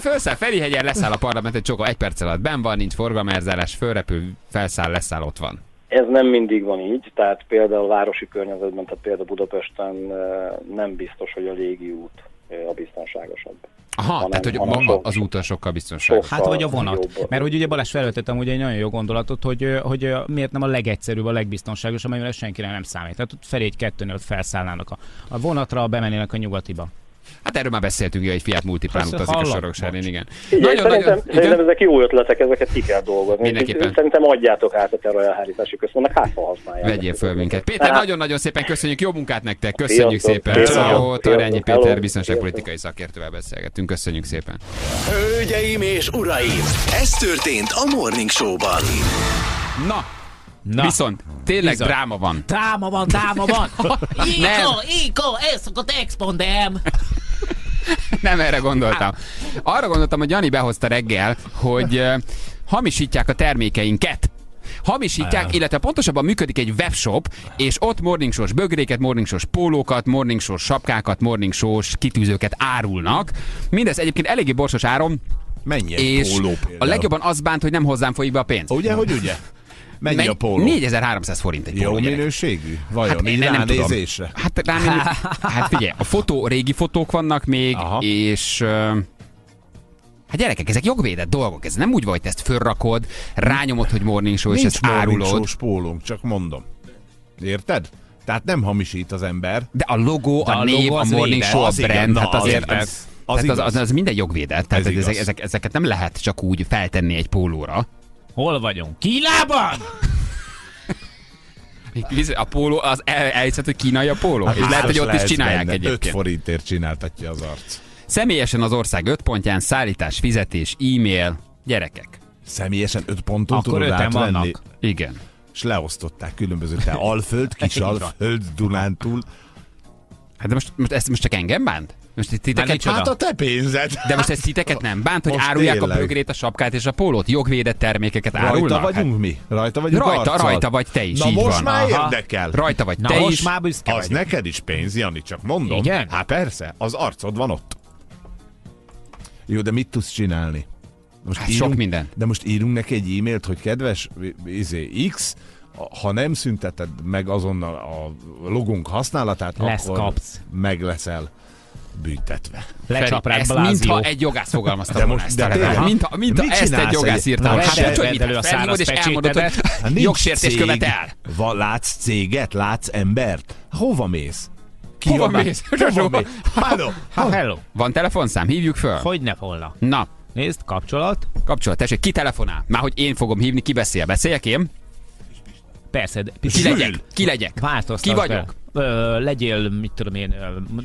Fölszáll Ferihegyen, leszáll a parlament, egy csokó, egy perc alatt benn van, nincs forgalmerzálás, fölrepül, felszáll, leszáll, ott van. Ez nem mindig van így, tehát például a városi környezetben, tehát például Budapesten nem biztos, hogy a légiút a biztonságosabb. Aha, hanem, tehát hogy maga az úton sokkal biztonságos. Hát vagy a vonat. Jobb. Mert hogy ugye Balázs felvetettem ugye egy nagyon jó gondolatot, hogy, hogy miért nem a legegyszerűbb, a legbiztonságos, amelyben senkire nem számít. Tehát ott felé egy kettőnél ott felszállnának a, a vonatra, bemennének a nyugatiba. Hát erről már beszéltünk, hogy egy Fiat Multiplán utazik a Soroksáron, igen. Nagyon, szerintem, nagyon, szerintem ezek jó ötletek, ezeket ki kell dolgozni. Mindenképpen. Szerintem adjátok át a területhárítási központnak, hát ha használják. Vegyél föl minket. Péter, nagyon-nagyon szépen köszönjük, jó munkát nektek, köszönjük szépen. Ciao, Tarjányi Péter biztonságpolitikai szakértővel beszélgettünk, köszönjük szépen. Hölgyeim és uraim, ez történt a Morning Show-ban. Na, Na. viszont tényleg Bizony. dráma van. Dráma van, dráma van. Iko, Iko, elszokott expondem. Nem erre gondoltam. Arra gondoltam, hogy Jani behozta reggel, hogy uh, hamisítják a termékeinket. Hamisítják, illetve pontosabban működik egy webshop, és ott Morning Show-s bögréket, Morning Show-s pólókat, Morning Show-s sapkákat, Morning Show-s kitűzőket árulnak. Mindez egyébként eléggé borsos áron. Mennyi egy póló például? A legjobban az bánt, hogy nem hozzám folyik be a pénz. Ugye, hogy ugye? Mennyi Meg a póló? négyezer-háromszáz forint egy póló. Jó minőségű? Vajon? Hát ránézésre? Hát, ránézésre. Hát figyelj, a fotó, régi fotók vannak még, Aha. és... Uh... Hát gyerekek, ezek jogvédett dolgok, ez nem úgy vagy, ezt fölrakod, rányomod, hogy Morning Show, nincs és ezt árulod. Nincs Morning Show pólónk, csak mondom. Érted? Tehát nem hamisít az ember. De a logó, a, a név, a Morning Show, a brand, hát azért... Az, az, az, az, az minden jogvédett, tehát ez ezek, ezek, ezeket nem lehet csak úgy feltenni egy pólóra. Hol vagyunk? Kínában? A póló, az elhiszed, hogy kínai a póló? Hát és lehet, hogy ott is csinálják benne. Egyébként. öt forintért csináltatja az arc. Személyesen az ország öt pontján szállítás, fizetés, e-mail, gyerekek. Személyesen öt ponton akkor tudod átvenni? Igen. És leosztották különböző te Alföld, Kisalföld, Dunántúl. Hát de most, most ezt most csak engem bánt? Most itt titeket hát a te pénzed. De most ezt titeket nem bánt, hogy most árulják tényleg. A bögrét, a sapkát és a pólót, jogvédett termékeket rajta árulnak? Rajta vagyunk hát... mi? Rajta vagyunk rajta, arccal. Rajta vagy te is, Na így most van. már Aha. érdekel. Rajta vagy Na te most is. Már az vagyunk. Neked is pénz, Jani, csak mondom. Igen? Hát persze, az arcod van ott. Jó, de mit tudsz csinálni? Most hát írunk, sok minden. De most írunk neki egy e-mailt, hogy kedves izé, X, ha nem szünteted meg azonnal a logunk használatát, Lesz akkor kapsz. megleszel. Büntetve. Lecsap rád Blázió. Mintha egy jogász fogalmazta de volna most, de ezt de a Mintha mint ezt egy jogász írta. Hát se tudj, mit felhívod és elmondod, hogy jogsértés követel. Látsz céget? Látsz embert? Hova mész? Ki Hova mész? Hello. Van telefonszám? Hívjuk föl? Hogyne volna. Na. Nézd, kapcsolat. Kapcsolat. Tessék, ki telefonál? Már hogy én fogom hívni, ki beszél? Beszéljek én? Persze. Ki legyek? Ki legyek? Ki vagyok? Ö, legyél, mit tudom én,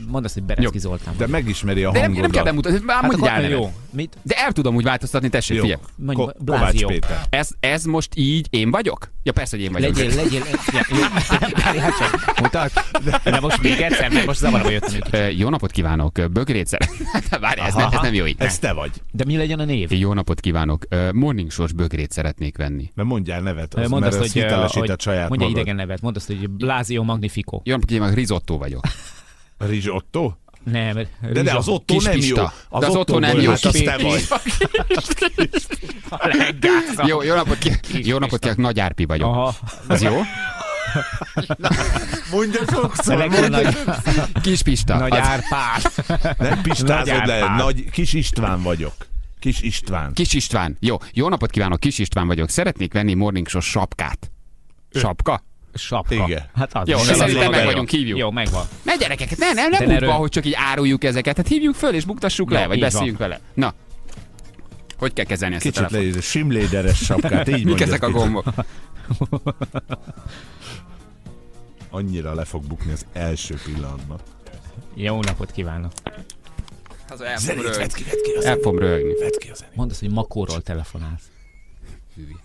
mondasz, hogy Berecki Zoltán. De megismeri a hangodat. De nem kell bemutatni, már hát mondj el jó. Mit? De el tudom úgy változtatni, tessék, figyelj. Ko Kovács Péter. Ez, ez most így én vagyok? Ja persze, hogy én vagyok. Legyél, legyél. De most még egyszer, mert most zavarba jöttem. Jó napot kívánok, bögrétszer. Várj, ez nem jó így. Ez te vagy. De mi legyen a név? Jó napot kívánok, Morning Show-s bögrét szeretnék venni. De mondjál nevet, mert ez hitelesített saját magad. Mondjál idegen nevet, mondd azt, hogy Blasio Magnifico. Jó napot kívánok, Risotto vagyok. Risotto? Nem, de, rizom, de az Otto nem jó. Az, az Otto nem jó, hát az te vagy. Jó, jó napot kívánok, ki... Nagy Árpi vagyok. Aha. Az jó? Mondja sokszor, mondja sokszor. Kis Pista. Nagy Árpád. Nem pistázod le, nagy, Kis István vagyok. Kis István. Kis István. Jó, jó napot kívánok, Kis István vagyok. Szeretnék venni Morning Show sapkát. Sapka? Sapka. Igen. Hát az jó, szerintem meg vagyunk, hívjuk. Jó, megvan. Ne gyerekeket, ne, nem, nem úgy van, hogy csak így áruljuk ezeket. Hát hívjuk föl és buktassuk le, vagy beszéljünk vele. Na. Hogy kell kezelni ezt a telefont? Kicsit leírsz, simléderes sapkát, így mondja. Mik ezek a gombok? Annyira le fog bukni az első pillanatban. Jó napot kívánok. Zenét vedd ki, vedd ki a zenét. El fogom röhögni. Mondd azt, hogy Makóról telefonálsz. Hűvi.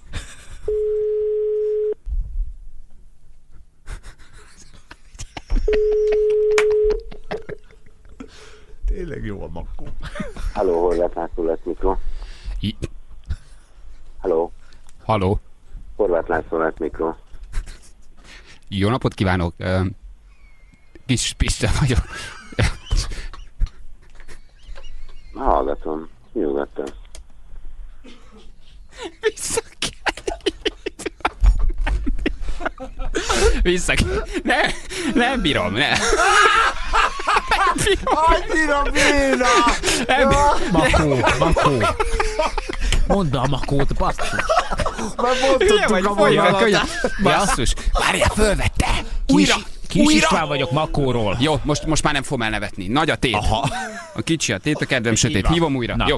Tényleg jó a Makó. Halló, Horváth László lesz Mikro. Halló. Halló. Horváth László lesz Mikro. Jó napot kívánok. Kis Pista vagyok. Hallgatom. Nyugodtan. Vissza kell. Vissza kell. Nem, nem bírom, nem. Annyira béna! Makó, Makó. Mondd a Makót, basszus. Már mondtottuk a mondalat. Basszus. Várjál, fölvette. Újra. Kis Újra? István vagyok Makóról. Jó, most, most már nem fogom elnevetni. Nagy a tét. Aha. A kicsi a tét, a kedvem sötét. Hívom újra. Na. Jó.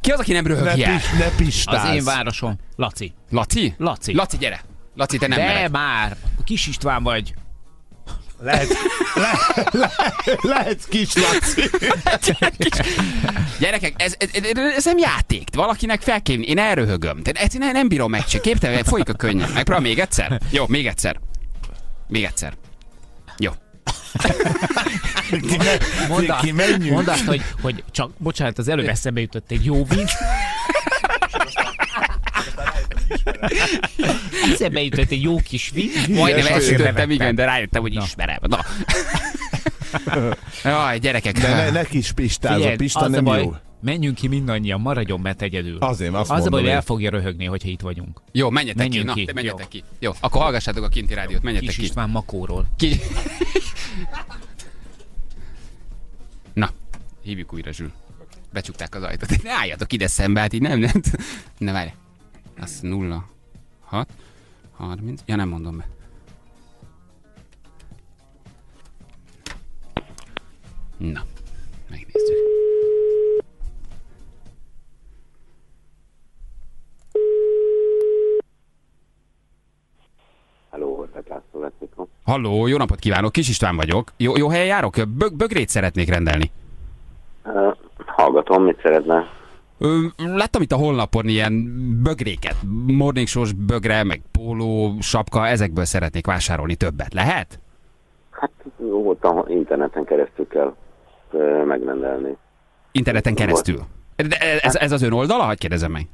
Ki az, aki nem röhög jel? Ne pistázz. Az én városom. Laci. Laci? Laci. Laci, gyere. Laci, te nem mered. De már. Kis István vagy. Lehet, le, le, lehet Kis Laci. Gyerekek, ez, ez, ez nem játék. Valakinek fel kell jönni. Én elröhögöm. Ezt nem, nem bírom meg se. Képtelen, folyik a könnyen. Megpróbál még egyszer? Jó, még egyszer. Még egyszer. Jó. Mondd azt, hogy, hogy csak, bocsánat, az előbb eszembe jutott egy jó vicc. Eszembe jutott egy jó kis vicc. Majdnem elsütöttem, igen, de rájöttem, hogy ismerem. Na. Jaj, gyerekek. De ne, ne kis Pistázz, a Pista nem jó. Menjünk ki mindannyian, maradjon mert egyedül. Azért, azt az mondom, hogy el fogja röhögni, hogyha itt vagyunk. Jó, menjetek menjünk ki, na, ki. menjetek jó. ki. Jó, akkor hallgassátok a kinti rádiót, menjetek Kis ki. Kis István Makóról. Ki... Na, hívjuk újra, Zsül. Becsukták az ajtót. Ne álljatok ide szembe, hát így nem, nem. Ne várj. Az nulla hat harminc. Ja, nem mondom be. Na, megnézzük. Halló, jó napot kívánok, Kis István vagyok. Jó, jó helyen járok? Bö bögrét szeretnék rendelni. Uh, hallgatom, mit szeretne? Uh, láttam itt a honlapon ilyen bögréket. Morning Show-s bögre, meg póló, sapka, ezekből szeretnék vásárolni többet. Lehet? Hát ott a interneten keresztül kell uh, megrendelni. Interneten keresztül? De ez, ez az ön oldala? Hadd kérdezem meg.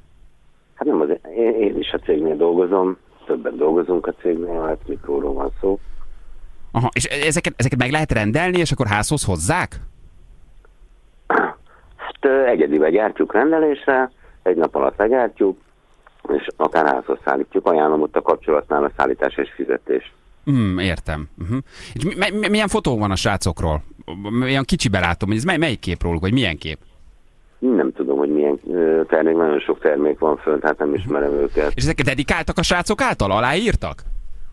Hát nem, az, én, én is a cégnél dolgozom. Többen dolgozunk a cégnél, hát mikróról van szó. Aha, és ezeket, ezeket meg lehet rendelni, és akkor házhoz hozzák? Hát egyedibe gyártjuk rendelésre, egy nap alatt legyártjuk, és akár házhoz szállítjuk, ajánlom ott a kapcsolatnál a szállítás és fizetés. Mm, értem. Uh-huh. És mi, mi, milyen fotó van a srácokról? Milyen kicsibe látom, hogy ez mely, melyik kép róluk, vagy milyen kép? Nem tudom, hogy milyen termék, nagyon sok termék van föl, hát nem ismerem őket. És ezeket dedikáltak a srácok által? Aláírtak?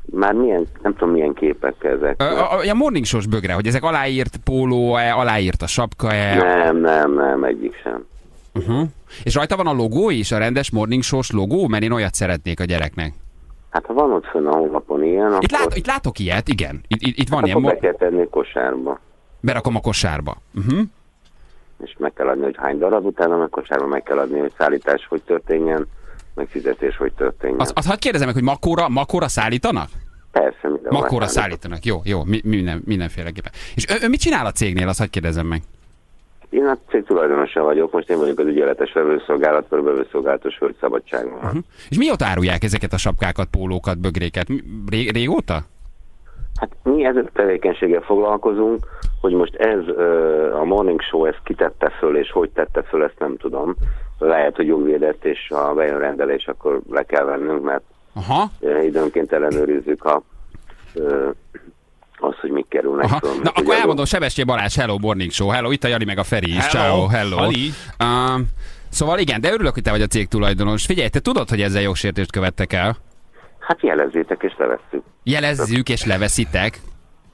Már milyen, nem tudom, milyen képek ezek. A, a, a Morning Show-s bögre, hogy ezek aláírt póló-e, aláírt a sapka-e? Nem, nem, nem, egyik sem. Uh-huh. És rajta van a logó is, a rendes Morning Show-s logó? Mert én olyat szeretnék a gyereknek. Hát ha van ott fönn a honlapon ilyen, itt akkor... Lát, itt látok ilyet, igen. Itt, itt, itt van hát ilyen... Akkor be kell tenni kosárba. Berakom a kosárba. Uh-huh. És meg kell adni, hogy hány darab, utána meg kosárba meg kell adni, hogy szállítás hogy történjen, meg fizetés hogy történjen. Azt az, hadd kérdezem meg, hogy makóra, makóra szállítanak? Persze, minden. Makóra szállítanak, jó, jó, mi, minden, mindenféleképpen. És ő, ő mit csinál a cégnél, azt hadd kérdezem meg? Én a cég tulajdonosa vagyok, most én vagyok az ügyeletes vevőszolgálat, vagy vevőszolgálatos hölgyszabadságon. Uh-huh. És mióta árulják ezeket a sapkákat, pólókat, bögréket? Ré- régóta? Hát mi ezzel a tevékenységgel foglalkozunk, hogy most ez a Morning Show ezt kitette föl, és hogy tette föl, ezt nem tudom. Lehet, hogy jogvédett, és ha bejön rendelés, akkor le kell vennünk, mert aha, időnként ellenőrizzük a... az, hogy mik kerülnek. Aha. Tudom, na, akkor elmondom, Sebestyén Balázs, hello, Morning Show, hello, itt a Jani meg a Feri is, hello, hello. Halli. Uh, szóval igen, de örülök, hogy te vagy a cég tulajdonos. Figyelj, te tudod, hogy ezzel jogsértést követtek el? Hát jelezzétek és levesszük. Jelezzük és leveszitek?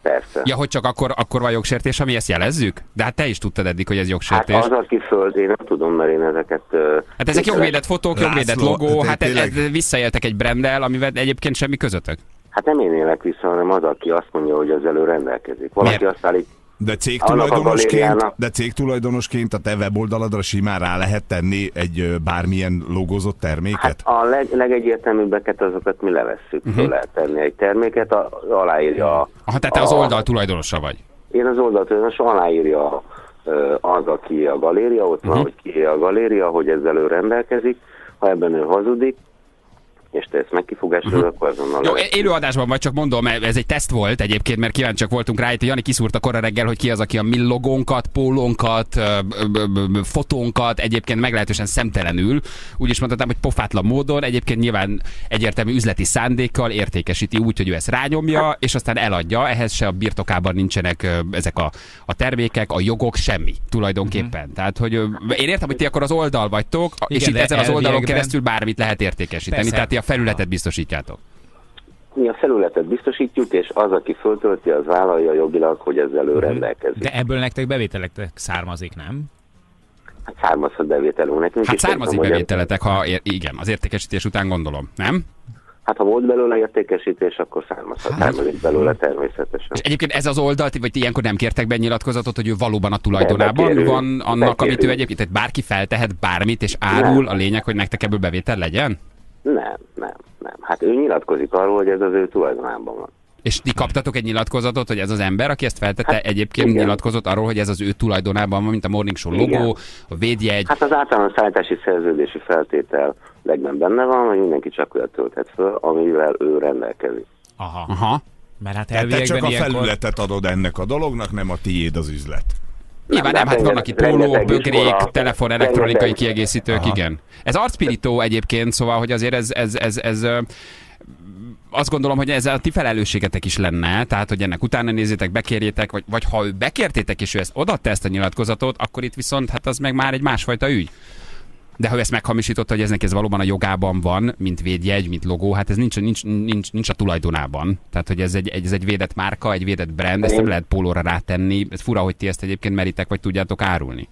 Persze. Ja, hogy csak akkor, akkor van jogsértés, ha mi ezt jelezzük? De hát te is tudtad eddig, hogy ez jogsértés. Hát az, aki föld, én nem tudom, mert én ezeket... Uh, hát ezek jogvédett fotók, jogvédett logó, hát visszaéltek egy branddel, amivel egyébként semmi közöttök. Hát nem én élek vissza, hanem az, aki azt mondja, hogy ezzel ő rendelkezik. Valaki miért? Azt állít... De cégtulajdonosként, de cégtulajdonosként a te weboldaladra simán rá lehet tenni egy bármilyen logozott terméket? Hát a leg, legegyértelműbbeket azokat mi levesszük, uh-huh. lehet tenni egy terméket, a, aláírja... A, aha, tehát te az oldal tulajdonosa vagy? Én az oldal tulajdonosa, aláírja az, aki a galéria, ott uh-huh. van, hogy ki a galéria, hogy ezzel ő rendelkezik, ha ebben ő hazudik, és te ezt megkifogásod, uh-huh. akkor azonnal... Jó, élőadásban vagy, csak mondom, ez egy teszt volt egyébként, mert kíváncsiak voltunk rá, itt Jani kiszúrta korra reggel, hogy ki az, aki a mi logónkat, pólónkat, fotónkat egyébként meglehetősen szemtelenül, úgy is mondhatnám, hogy pofátlan módon, egyébként nyilván egyértelmű üzleti szándékkal értékesíti úgy, hogy ő ezt rányomja, és aztán eladja, ehhez se a birtokában nincsenek ezek a, a termékek, a jogok, semmi tulajdonképpen. Uh-huh. Tehát, hogy én értem, hogy ti akkor az oldal vagytok, igen, és itt ezen az oldalon keresztül bármit lehet értékesíteni. Persze. Tehát ti a felületet biztosítjátok? Mi a felületet biztosítjuk, és az, aki föltölti, az vállalja jogilag, hogy ezzel ő rendelkezik. De ebből nektek bevételektek származik, nem? Hát származhat bevételünk nekünk. Hát származik bevételetek, ha ér- igen, az értékesítés után gondolom, nem? Hát ha volt belőle értékesítés, akkor származhat, hát, származik belőle természetesen. És egyébként ez az oldal, vagy ti ilyenkor nem kértek be nyilatkozatot, hogy ő valóban a tulajdonában bekérünk, van annak, bekérünk. Amit ő egyébként, tehát bárki feltehet bármit és árul, nem. A lényeg, hogy nektek ebből bevétel legyen? Nem, nem, nem. Hát ő nyilatkozik arról, hogy ez az ő tulajdonában van. És ti kaptatok egy nyilatkozatot, hogy ez az ember, aki ezt feltette, hát, egyébként igen. nyilatkozott arról, hogy ez az ő tulajdonában van, mint a Morning Show igen. logó, a védjegy. Hát az általános szállítási szerződési feltétel legben benne van, hogy mindenki csak olyat tölthet föl, amivel ő rendelkezik. Aha. Aha. Mert hát elviekben te csak a ilyenkor... felületet adod ennek a dolognak, nem a tiéd az üzlet. Nyilván nem, nem, hát vannak itt póló, bögrék, telefon, elektronikai kiegészítők, aha. igen. Ez arcpirító egyébként, szóval, hogy azért ez, ez, ez, ez azt gondolom, hogy ez a ti felelősségetek is lenne, tehát, hogy ennek utána nézzétek, bekérjétek, vagy, vagy ha bekértétek és ő ezt odatta ezt a nyilatkozatot, akkor itt viszont, hát az meg már egy másfajta ügy. De ha ezt meghamisította, hogy ez neki ez valóban a jogában van, mint védjegy, mint logó, hát ez nincs, nincs, nincs, nincs a tulajdonában. Tehát, hogy ez egy, ez egy védett márka, egy védett brand, ezt nem lehet pólóra rátenni. Ez fura, hogy ti ezt egyébként meritek, vagy tudjátok árulni.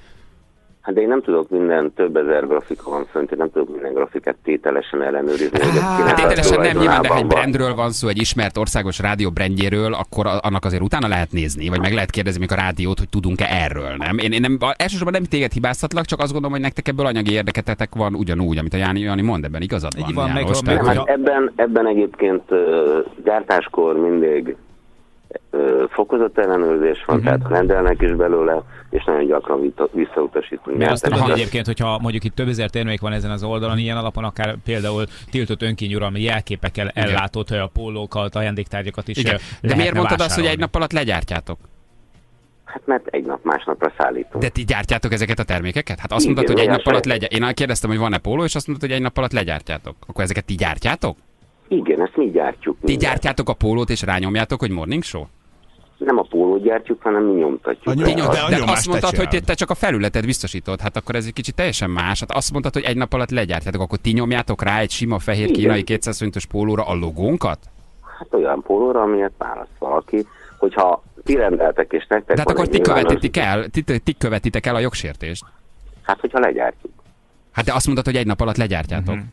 Hát de én nem tudok minden, több ezer grafika van fönt, én nem tudok minden grafikát tételesen ellenőrizni. Hát tételesen nem, nyilván, de ha egy brandről van szó, egy ismert országos rádió brandjéről, akkor annak azért utána lehet nézni, vagy meg lehet kérdezni még a rádiót, hogy tudunk-e erről, nem? Én, én nem, elsősorban nem téged hibáztatlak, csak azt gondolom, hogy nektek ebből anyagi érdeketetek van ugyanúgy, amit a Jáni, Jani mond, ebben igazad van. van János, meg, tehát, meg, hogy... ebben, ebben egyébként gyártáskor mindig fokozott ellenőrzés van, uh-huh. tehát rendelnek is belőle, és nagyon gyakran visszautasítunk. Mert azt tudod egyébként, hogyha mondjuk itt több ezer termék van ezen az oldalon, ilyen alapon akár például tiltott önkényuralmi jelképekkel ellátott, hogy a pólókat, ajándéktárgyakat is. De miért mondtad azt, hogy egy nap alatt legyártjátok? Hát mert egy nap másnapra szállítunk. De ti gyártjátok ezeket a termékeket? Hát azt mondtad, hogy egy nap alatt legyártjátok. Én kérdeztem, hogy van-e póló, és azt mondtad, hogy egy nap alatt legyártjátok. Akkor ezeket ti gyártjátok? Igen, ezt mi gyártjuk. Ti gyártjátok a pólót és rányomjátok, hogy Morning Show? Nem a pólót gyártjuk, hanem mi nyomtatjuk. A nyom, de, a de azt mondtad, te hogy te csak a felületet biztosítod, hát akkor ez egy kicsit teljesen más. Hát azt mondtad, hogy egy nap alatt legyártjátok, akkor ti nyomjátok rá egy sima fehér igen. kínai kétszáz forintos pólóra a logónkat? Hát olyan pólóra, amilyet választ valaki, hogyha ti rendeltek és nektek... De hát akkor ti követitek, el, ti, ti követitek el a jogsértést? Hát hogyha legyártjuk. Hát de azt mondtad, hogy egy nap alatt legyártjátok. Mm-hmm.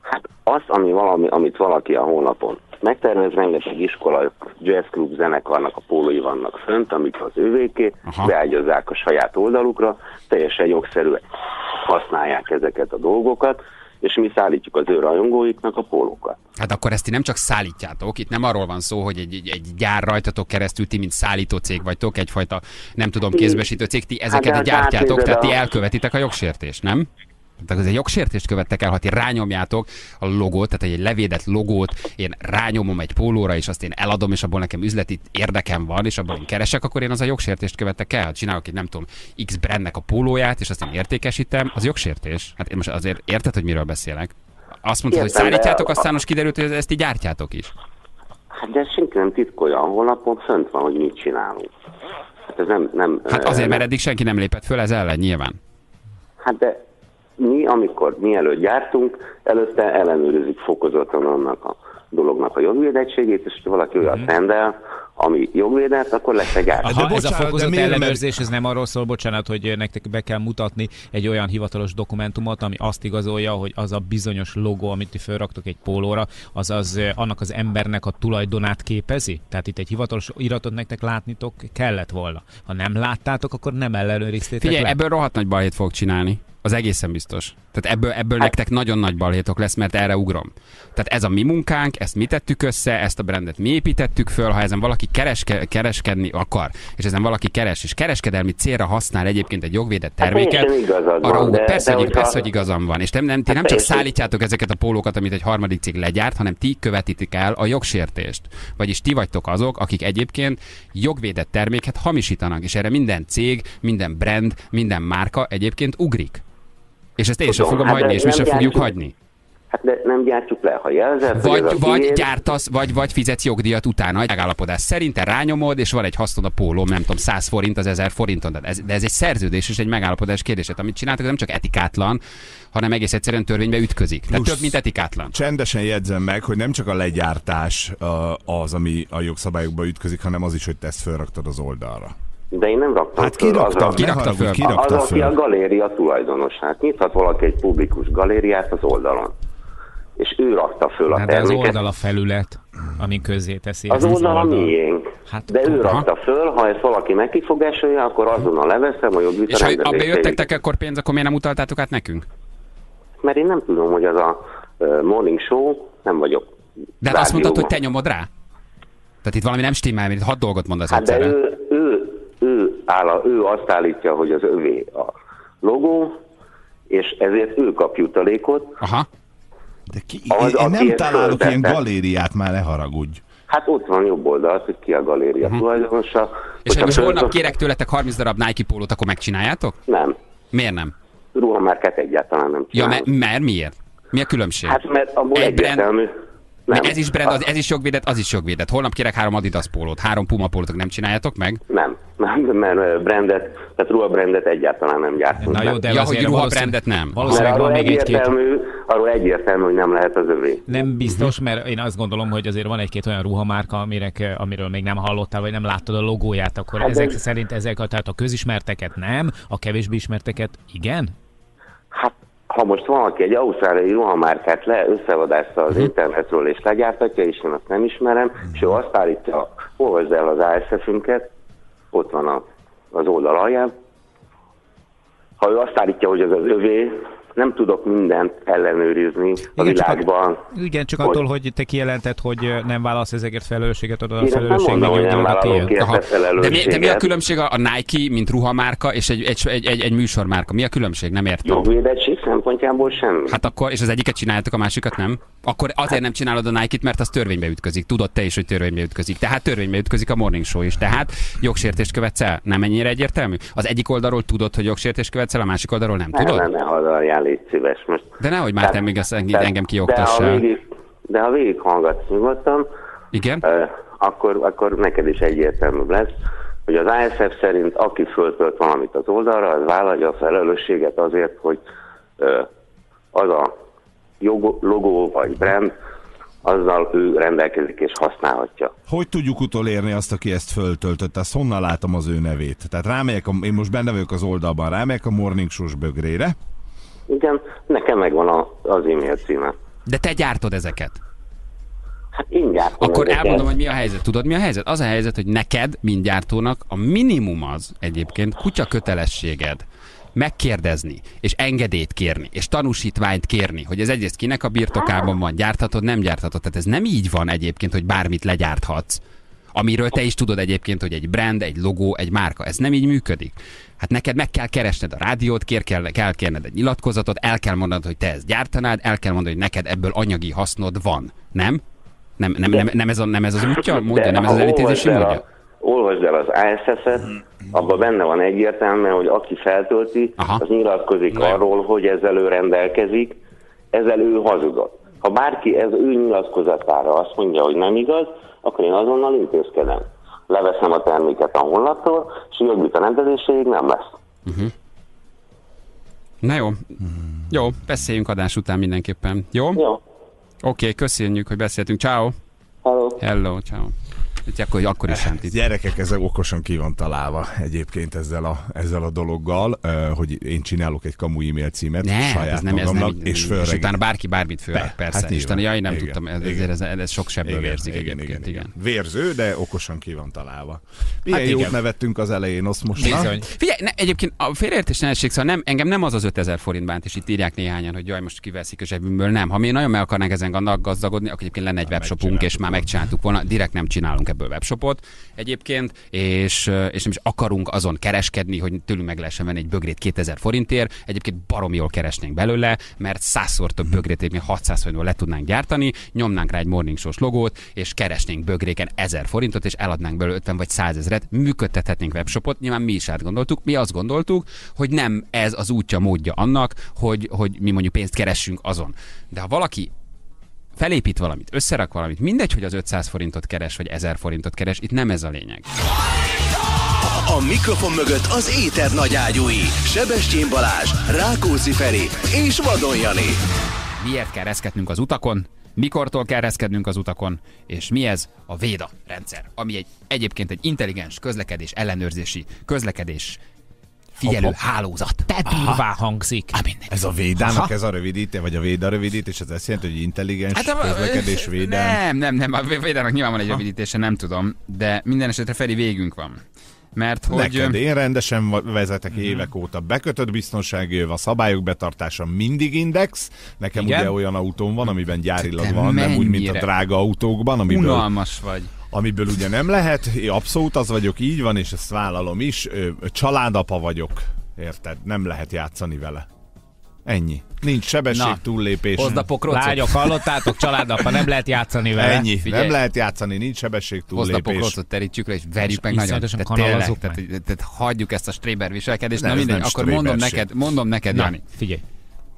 Hát azt, ami valami, amit valaki a honlapon megtervez, rengeteg iskola, jazzklub, zenekarnak a pólói vannak fönt, amik az ővéké, beágyazzák a saját oldalukra, teljesen jogszerűen használják ezeket a dolgokat, és mi szállítjuk az ő rajongóiknak a pólókat. Hát akkor ezt ti nem csak szállítjátok, itt nem arról van szó, hogy egy, egy, egy gyár rajtatok keresztül, ti mint szállító cég vagytok, egyfajta nem tudom kézbesítő cég, ti ezeket hát, gyártjátok, hát, tehát ti elkövetitek a jogsértést, nem? Tehát egy jogsértést követtek el, ha ti rányomjátok a logót, tehát egy levédett logót, én rányomom egy pólóra, és azt én eladom, és abból nekem üzleti érdekem van, és abból én keresek, akkor én az a jogsértést követtek el. Ha csinálok egy nem tudom, X brandnek a pólóját, és azt én értékesítem, az jogsértés. Hát én most azért érted, hogy miről beszélek? Azt mondtad, hogy szállítjátok, aztán most kiderült, hogy ezt így gyártjátok is. Hát de senki nem titkolja, a honlapon fönt van, hogy mit csinálunk. Hát, ez nem, nem, hát azért, mert eddig senki nem lépett föl ez ellen, nyilván. Hát de mi, amikor mielőtt gyártunk, előtte ellenőrizzük fokozottan annak a dolognak a jogvédettségét, és ha valaki olyan rendel, ami jogvédett, akkor lesz egy gyárt. Aha, de bocsánat, ez a fokozott ellenőrzés, ez nem arról szól, bocsánat, hogy nektek be kell mutatni egy olyan hivatalos dokumentumot, ami azt igazolja, hogy az a bizonyos logó, amit ti felraktok egy pólóra, az, az annak az embernek a tulajdonát képezi? Tehát itt egy hivatalos iratot nektek látnitok kellett volna. Ha nem láttátok, akkor nem ellenőriztétek. Figyelj, le. ebből rohadt nagy balhét fog csinálni. Az egészen biztos. Tehát ebből, ebből hát nektek nagyon nagy balhétok lesz, mert erre ugrom. Tehát ez a mi munkánk, ezt mi tettük össze, ezt a brandet mi építettük föl, ha ezen valaki kereske, kereskedni akar, és ezen valaki keres, és kereskedelmi célra használ egyébként egy jogvédett terméket, hát arra ugrom. Persze, hogy, persze a... hogy igazam van. És nem, nem, ti nem csak szállítjátok ezeket a pólókat, amit egy harmadik cég legyárt, hanem ti követítik el a jogsértést. Vagyis ti vagytok azok, akik egyébként jogvédett terméket hamisítanak, és erre minden cég, minden brand, minden márka egyébként ugrik. És ezt én sem fogom hát hagyni, és mi sem fogjuk hagyni. Hát de nem gyártjuk le, ha jelzett. Vagy, vagy gyártasz, vagy, vagy fizetsz jogdíjat utána egy megállapodás szerint, te rányomod, és van egy hasznod a póló, nem tudom, száz forint az ezer forinton. De ez, de ez egy szerződés és egy megállapodás kérdése. Amit csináltak, nem csak etikátlan, hanem egész egyszerűen törvénybe ütközik. Tehát több, mint etikátlan. Csendesen jegyzem meg, hogy nem csak a legyártás az, ami a jogszabályokba ütközik, hanem az is, hogy te ezt felraktad az oldalra. De én nem raktam hát föl. Kirakta, az, kirakta föl, kirakta az, aki a galéria tulajdonosát. Nyithat valaki egy publikus galériát az oldalon. És ő rakta föl a de terméket. De az oldal a felület, ami közé teszi. Az, az oldal a miénk. Hát, de ő rakta föl, ha ezt valaki megkifogásolja, akkor azonnal leveszem a jobb. És ha abba jöttek akkor pénz, akkor miért nem utaltátok át nekünk? Mert én nem tudom, hogy az a Morning Show, nem vagyok. De hát azt mondtad, hogy te nyomod rá? Tehát itt valami nem stimmel, mert hat dolgot mondasz hát egyszerre. De ő, ő Ő, áll, ő azt állítja, hogy az övé a logó, és ezért ő kap jutalékot. Aha. De ki, az, én nem találok föltette. Ilyen galériát, már ne haragudj. Hát ott van jobb oldal, hogy ki a galéria uh-huh. tulajdonosa. És ha most föltos... holnap kérek tőletek harminc darab Nike pólót, akkor megcsináljátok? Nem. Miért nem? Ruhamárkát egyáltalán nem csinálunk. Ja, mert, mert miért? Mi a különbség? Hát mert abból egyértelmű. Mert ez is brand, az, ez is jogvédett, az is jogvédett. Holnap kérek három Adidas pólót, három Puma pólót, nem csináljátok meg? Nem, nem, mert brandet, tehát ruhabrandet egyáltalán nem gyártunk. Na jó, de ja, hogy ruhabrandet nem. Valószínűleg van még egy-két. Arról egyértelmű, hogy nem lehet az övé. Nem biztos, mert én azt gondolom, hogy azért van egy-két olyan ruhamárka, aminek, amiről még nem hallottál, vagy nem láttad a logóját, akkor hát ezek de... szerint ezek, tehát a közismerteket nem, a kevésbé ismerteket igen? Hát ha most valaki egy ausztráliai ruhamárkát le összevadászta az internetről és legyártatja, és én azt nem ismerem, és ő azt állítja, olvasd el az á es ef-ünket, ott van a, az oldal alján. Ha ő azt állítja, hogy ez az övé, nem tudok mindent ellenőrizni a világban. Igen, csak attól, hogy te kijelented, hogy nem válasz ezekért felelősséget, adod a felelősségnek nyugdíjat a tiéd. De mi a különbség a Nike, mint ruhamárka, és egy, egy, egy, egy, egy műsormárka? Mi a különbség? Nem értem. Jogvédettség szempontjából semmi. Hát akkor, és az egyiket csináljátok, a másikat nem? Akkor azért nem csinálod a Nike-t, mert az törvénybe ütközik. Tudod te is, hogy törvénybe ütközik. Tehát törvénybe ütközik a Morning Show is. Tehát jogsértést követsz el. Nem ennyire egyértelmű? Az egyik oldalról tudod, hogy jogsértést követsz el, a másik oldalról nem tudod? Nem, nem halljál, légy szíves most. De nehogy már te még ezt engem kioktassál. De ha végighallgatsz nyugodtan, igen? Uh, akkor, akkor neked is egyértelműbb lesz, hogy az á es ef szerint aki föltölt valamit az oldalra, az vállalja a felelősséget azért, hogy uh, az a Jogo, logó vagy brand, azzal ő rendelkezik és használhatja. Hogy tudjuk utolérni azt, aki ezt föltöltött? Azt honnan látom az ő nevét? Tehát rámegyek, a, én most benne vagyok az oldalban, rámegyek a Morning Show-s bögrére. Igen, nekem megvan a, az e-mail címe. De te gyártod ezeket. Hát én gyártom. Akkor ezeket. Elmondom, hogy mi a helyzet. Tudod, mi a helyzet? Az a helyzet, hogy neked, mint gyártónak, a minimum az egyébként kutya kötelességed megkérdezni, és engedélyt kérni, és tanúsítványt kérni, hogy ez egyrészt kinek a birtokában van, gyárthatod, nem gyárthatod. Tehát ez nem így van egyébként, hogy bármit legyárthatsz, amiről te is tudod egyébként, hogy egy brand, egy logó, egy márka. Ez nem így működik. Hát neked meg kell keresned a rádiót, kér kell, kell kérned egy nyilatkozatot, el kell mondanod, hogy te ezt gyártanád, el kell mondanod, hogy neked ebből anyagi hasznod van. Nem? Nem, nem, nem, nem, ez, a, nem ez az útja? Mondja, nem ez az elítézési módja? Olvasd el az á es es-et, abban benne van egyértelműen, hogy aki feltölti, aha, az nyilatkozik nem arról, hogy ezzel ő rendelkezik, ezzel ő hazudott. Ha bárki ez ő nyilatkozatára azt mondja, hogy nem igaz, akkor én azonnal intézkedem. Leveszem a terméket a honlaptól, és jobbít a rendeléség nem lesz. Uh-huh. Na jó. Jó, beszéljünk adás után mindenképpen. Jó? Jó. Oké, okay, köszönjük, hogy beszéltünk. Ciao. Hello. Hello, ciao. Akkor, akkor is e, gyerekek, ezek okosan ki van találva egyébként ezzel a, ezzel a dologgal, hogy én csinálok egy kamu e-mail címet ne, saját ez nem, magamnak, ez nem, és fölregít. És utána bárki bármit föl, Be, persze. Hát és utána, jaj, nem igen, tudtam, ez, igen, ez, ez sok sebből igen, vérzik igen, egyébként. Igen, igen. Igen. Vérző, de okosan ki van találva. Milyen hát jót igen. nevettünk az elején, azt most bizony. Figyelj, ne, egyébként a félreértés ne essék, szóval nem, engem nem az az ötezer forint bánt, és itt írják néhányan, hogy jaj, most kiveszik a zsebünkből. Nem, ha mi nagyon meg akarnánk ezen gazdagodni, akkor egyébként lenne egy webshopunk, és már megcsináltuk volna, direkt nem csinálunk ebből webshopot egyébként, és, és nem is akarunk azon kereskedni, hogy tőlünk meg lehessen venni egy bögrét kétezer forintért, egyébként baromi jól keresnénk belőle, mert százszor több bögrét épp mi hatszáz forintból le tudnánk gyártani, nyomnánk rá egy Morning Show-s logót, és keresnénk bögréken ezer forintot, és eladnánk belőle ötven vagy száz ezret, működtethetnénk webshopot, nyilván mi is átgondoltuk, mi azt gondoltuk, hogy nem ez az útja, módja annak, hogy, hogy mi mondjuk pénzt keressünk azon. De ha valaki felépít valamit, összerak valamit, mindegy, hogy az ötszáz forintot keres, vagy ezer forintot keres, itt nem ez a lényeg. A mikrofon mögött az éter nagyágyúi, Sebestyén Balázs, Rákóczi Feri és Vadon Jani. Miért kell reszketnünk az utakon? Mikortól kell reszkednünk az utakon, és mi ez? A VÉDA rendszer, ami egy, egyébként egy intelligens közlekedés ellenőrzési közlekedés figyelő Hoppa. hálózat. Te durvá hangzik. Á, ez a védának, ez a rövidítés, vagy a véda rövidítés, ez azt jelenti, hogy intelligens hát a, közlekedés védelem. Nem, nem, nem, a védának nyilván van egy ha. rövidítése, nem tudom, de minden esetre Feri végünk van. Mert hogy... Neked, én rendesen vezetek mm-hmm. évek óta, bekötött biztonsági öv, a szabályok betartása mindig index. Nekem igen? ugye olyan autón van, amiben gyárilag te van, nem úgy, mint a drága autókban, amiből... Unalmas vagy. Amiből ugye nem lehet, én abszolút az vagyok, így van, és ezt vállalom is, családapa vagyok, érted? Nem lehet játszani vele. Ennyi. Nincs sebesség, na, túllépés. Hozd a pokrocot. Lányok, hallottátok? Családapa, nem lehet játszani vele. Ennyi. Figyelj. Nem lehet játszani, nincs sebesség, túllépés. Hozd a pokrocot, terítsük le, és verjük meg nagyon. Tehát tényleg, tehát, tehát hagyjuk ezt a stréber viselkedést. Nem, na mindegy, akkor mondom neked, mondom neked, na, Jani. Figyelj.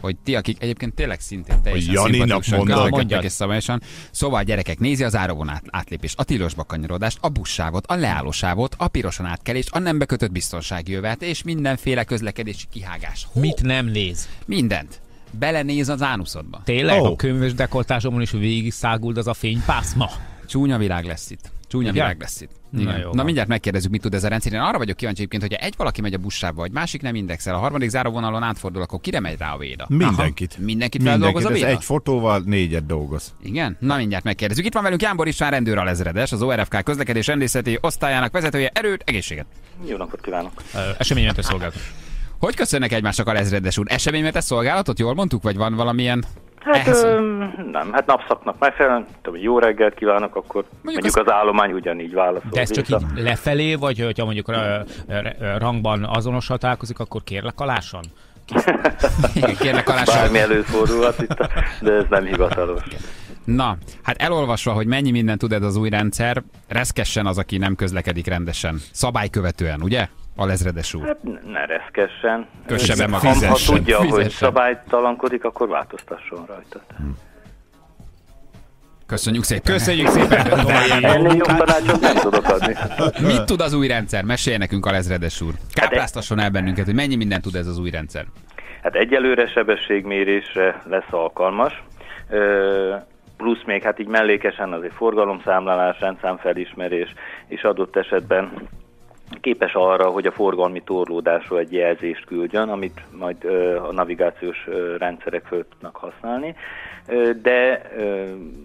Hogy ti, akik egyébként tényleg szintén teljesen szimpatikusan közlekedtek és szabályosan. Szóval gyerekek, nézi az áravon átlépést, a tilosba kanyarodást, a buszsávot, a leállósávot, a piroson átkelést, a nem bekötött biztonsági övet és mindenféle közlekedési kihágás. Hú. Mit nem néz? Mindent. Belenéz az ánuszodba. Tényleg? Oh. A könyves dekoltásomon is végig száguld az a fénypászma. Csúnya világ lesz itt. Csúnya világ lesz itt. Igen. Na, Na mindjárt megkérdezzük, mit tud ez a rendszer. Én arra vagyok kíváncsi egyébként, hogyha egy valaki megy a buszsávba, vagy másik nem indexel, a harmadik záróvonalon átfordul, akkor kire megy rá a VÉDA? Mindenkit. Aha. Mindenkit feldolgoz a VÉDA? Ez egy fotóval négyet dolgoz. Igen? Na mindjárt megkérdezzük. Itt van velünk Jánbor István rendőr alezredes, az o er ef ká közlekedés rendészeti osztályának vezetője. Erőt, egészséget! Jó napot kívánok! Eseménymentő szolgálatot. Hogy köszönnek egymásnak alezredes úr? Eseménymentő szolgálatot, jól mondtuk, vagy van valamilyen... Hát ö, nem, hát napszaknak megfelelően, jó reggelt kívánok, akkor mondjuk, mondjuk az állomány ugyanígy válaszol. De ez csak így lefelé, vagy hogyha mondjuk r- r- rangban azonossal találkozik, akkor kérlek alásan? Kérlek alásan. Bármi előfordulhat itt, de ez nem hivatalos. Na, hát elolvasva, hogy mennyi mindent tud ez az új rendszer, reszkessen az, aki nem közlekedik rendesen, szabálykövetően, ugye? Alezredes úr. Hát ne reszkessen. Kösse be magát. Ha, ha tudja, fizessen, hogy szabálytalankodik, akkor változtasson rajta. Hm. Köszönjük szépen. Köszönjük szépen. Ennél jobb tanácsot nem tudok adni. Mit tud az új rendszer? Mesélj nekünk, alezredes úr. Kápráztasson el bennünket, hogy mennyi mindent tud ez az új rendszer. Hát egyelőre sebességmérésre lesz alkalmas. Ö- plusz még hát így mellékesen azért forgalomszámlálás, rendszámfelismerés és adott esetben képes arra, hogy a forgalmi torlódásról egy jelzést küldjön, amit majd a navigációs rendszerek föl tudnak használni, de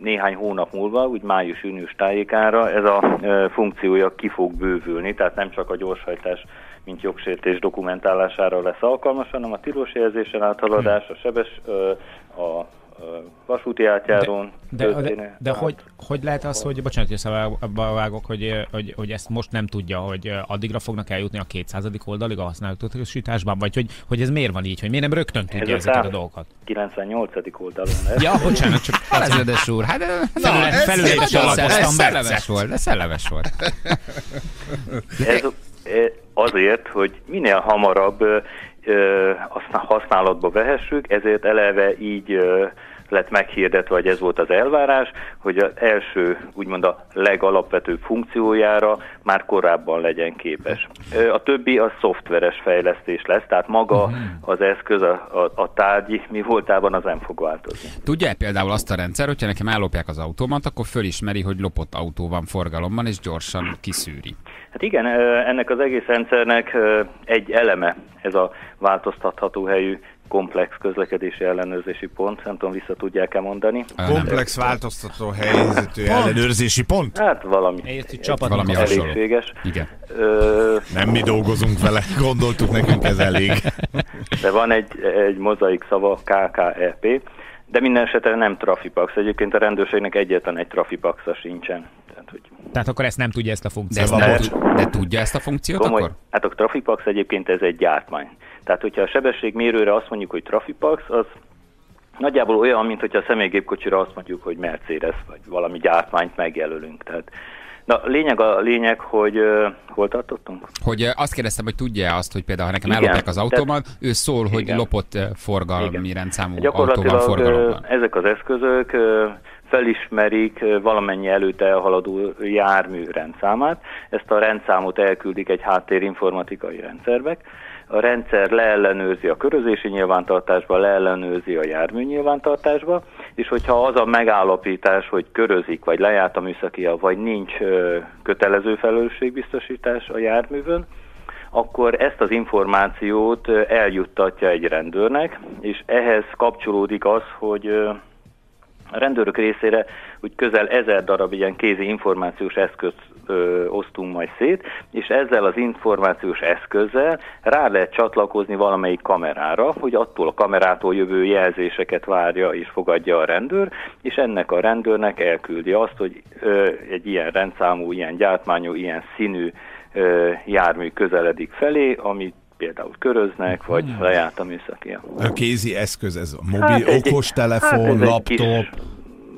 néhány hónap múlva, úgy május-június tájékára ez a funkciója ki fog bővülni, tehát nem csak a gyorshajtás, mint jogsértés dokumentálására lesz alkalmas, hanem a tilos jelzésen áthaladás, a sebes, a vasúti átjárón. De, de, de, de hogy, hogy lehet az, hogy, bocsánat, hogy szabába vágok, hogy, hogy, hogy ezt most nem tudja, hogy addigra fognak eljutni a kétszázadik oldalig a használatosításban, vagy hogy, hogy ez miért van így, hogy miért nem rögtön tudja ez ezeket a dolgokat? kilencvennyolcadik oldalon lesz. Ja, bocsánat, csak ezredes úr, hát felületes alapoztam, szellemes volt, de szellemes volt. Azért, hogy minél hamarabb használatba vehessük, ezért eleve így lett meghirdetve, vagy ez volt az elvárás, hogy az első, úgymond a legalapvetőbb funkciójára már korábban legyen képes. A többi a szoftveres fejlesztés lesz, tehát maga az eszköz, a, a, a tárgy mi voltában az nem fog változni. Tudja-e például azt a rendszer, hogyha nekem ellopják az autómat, akkor fölismeri, hogy lopott autó van forgalomban, és gyorsan kiszűri? Hát igen, ennek az egész rendszernek egy eleme ez a változtatható helyű komplex közlekedési ellenőrzési pont, nem tudom, vissza tudják-e mondani. Komplex változtató helyzetű ellenőrzési pont? Hát valami. Érti, csapat valami elégséges. Igen. Ö... Nem mi dolgozunk vele, gondoltuk, nekünk ez elég. De van egy, egy mozaik szava, ká ká e pé, de minden esetre nem trafipax. Egyébként a rendőrségnek egyetlen egy trafipaxa sincsen. Tehát, hogy... Tehát akkor ezt nem tudja, ezt a funkciót. De, ezt nem... de tudja ezt a funkciót komoly... akkor? Hát a trafipax egyébként ez egy gyártmány. Tehát, hogyha a sebességmérőre azt mondjuk, hogy trafipax, az nagyjából olyan, mint hogyha a személygépkocsira azt mondjuk, hogy Mercedes, vagy valami gyártmányt megjelölünk. Tehát, na, lényeg a lényeg, hogy uh, hol tartottunk? Hogy uh, azt kérdeztem, hogy tudja azt, hogy például, ha nekem ellopják az autómat, tehát, ő szól, igen, hogy lopott uh, forgalmi rendszámú autóban forgalomban. Ezek az eszközök uh, felismerik valamennyi előtt elhaladó jármű rendszámát, ezt a rendszámot elküldik egy háttérinformatikai rendszerbe. A rendszer leellenőrzi a körözési nyilvántartásba, leellenőrzi a jármű nyilvántartásba, és hogyha az a megállapítás, hogy körözik, vagy lejárt a műszakia, vagy nincs kötelező felelősségbiztosítás a járművön, akkor ezt az információt eljuttatja egy rendőrnek, és ehhez kapcsolódik az, hogy a rendőrök részére úgy közel ezer darab ilyen kézi információs eszközt ö, osztunk majd szét, és ezzel az információs eszközzel rá lehet csatlakozni valamelyik kamerára, hogy attól a kamerától jövő jelzéseket várja és fogadja a rendőr, és ennek a rendőrnek elküldi azt, hogy ö, egy ilyen rendszámú, ilyen gyártmányú, ilyen színű ö, jármű közeledik felé, amit például köröznek, vagy hmm. lejárt a műszakia. A kézi eszköz, ez a mobil, hát egy, okostelefon, hát laptop, kis,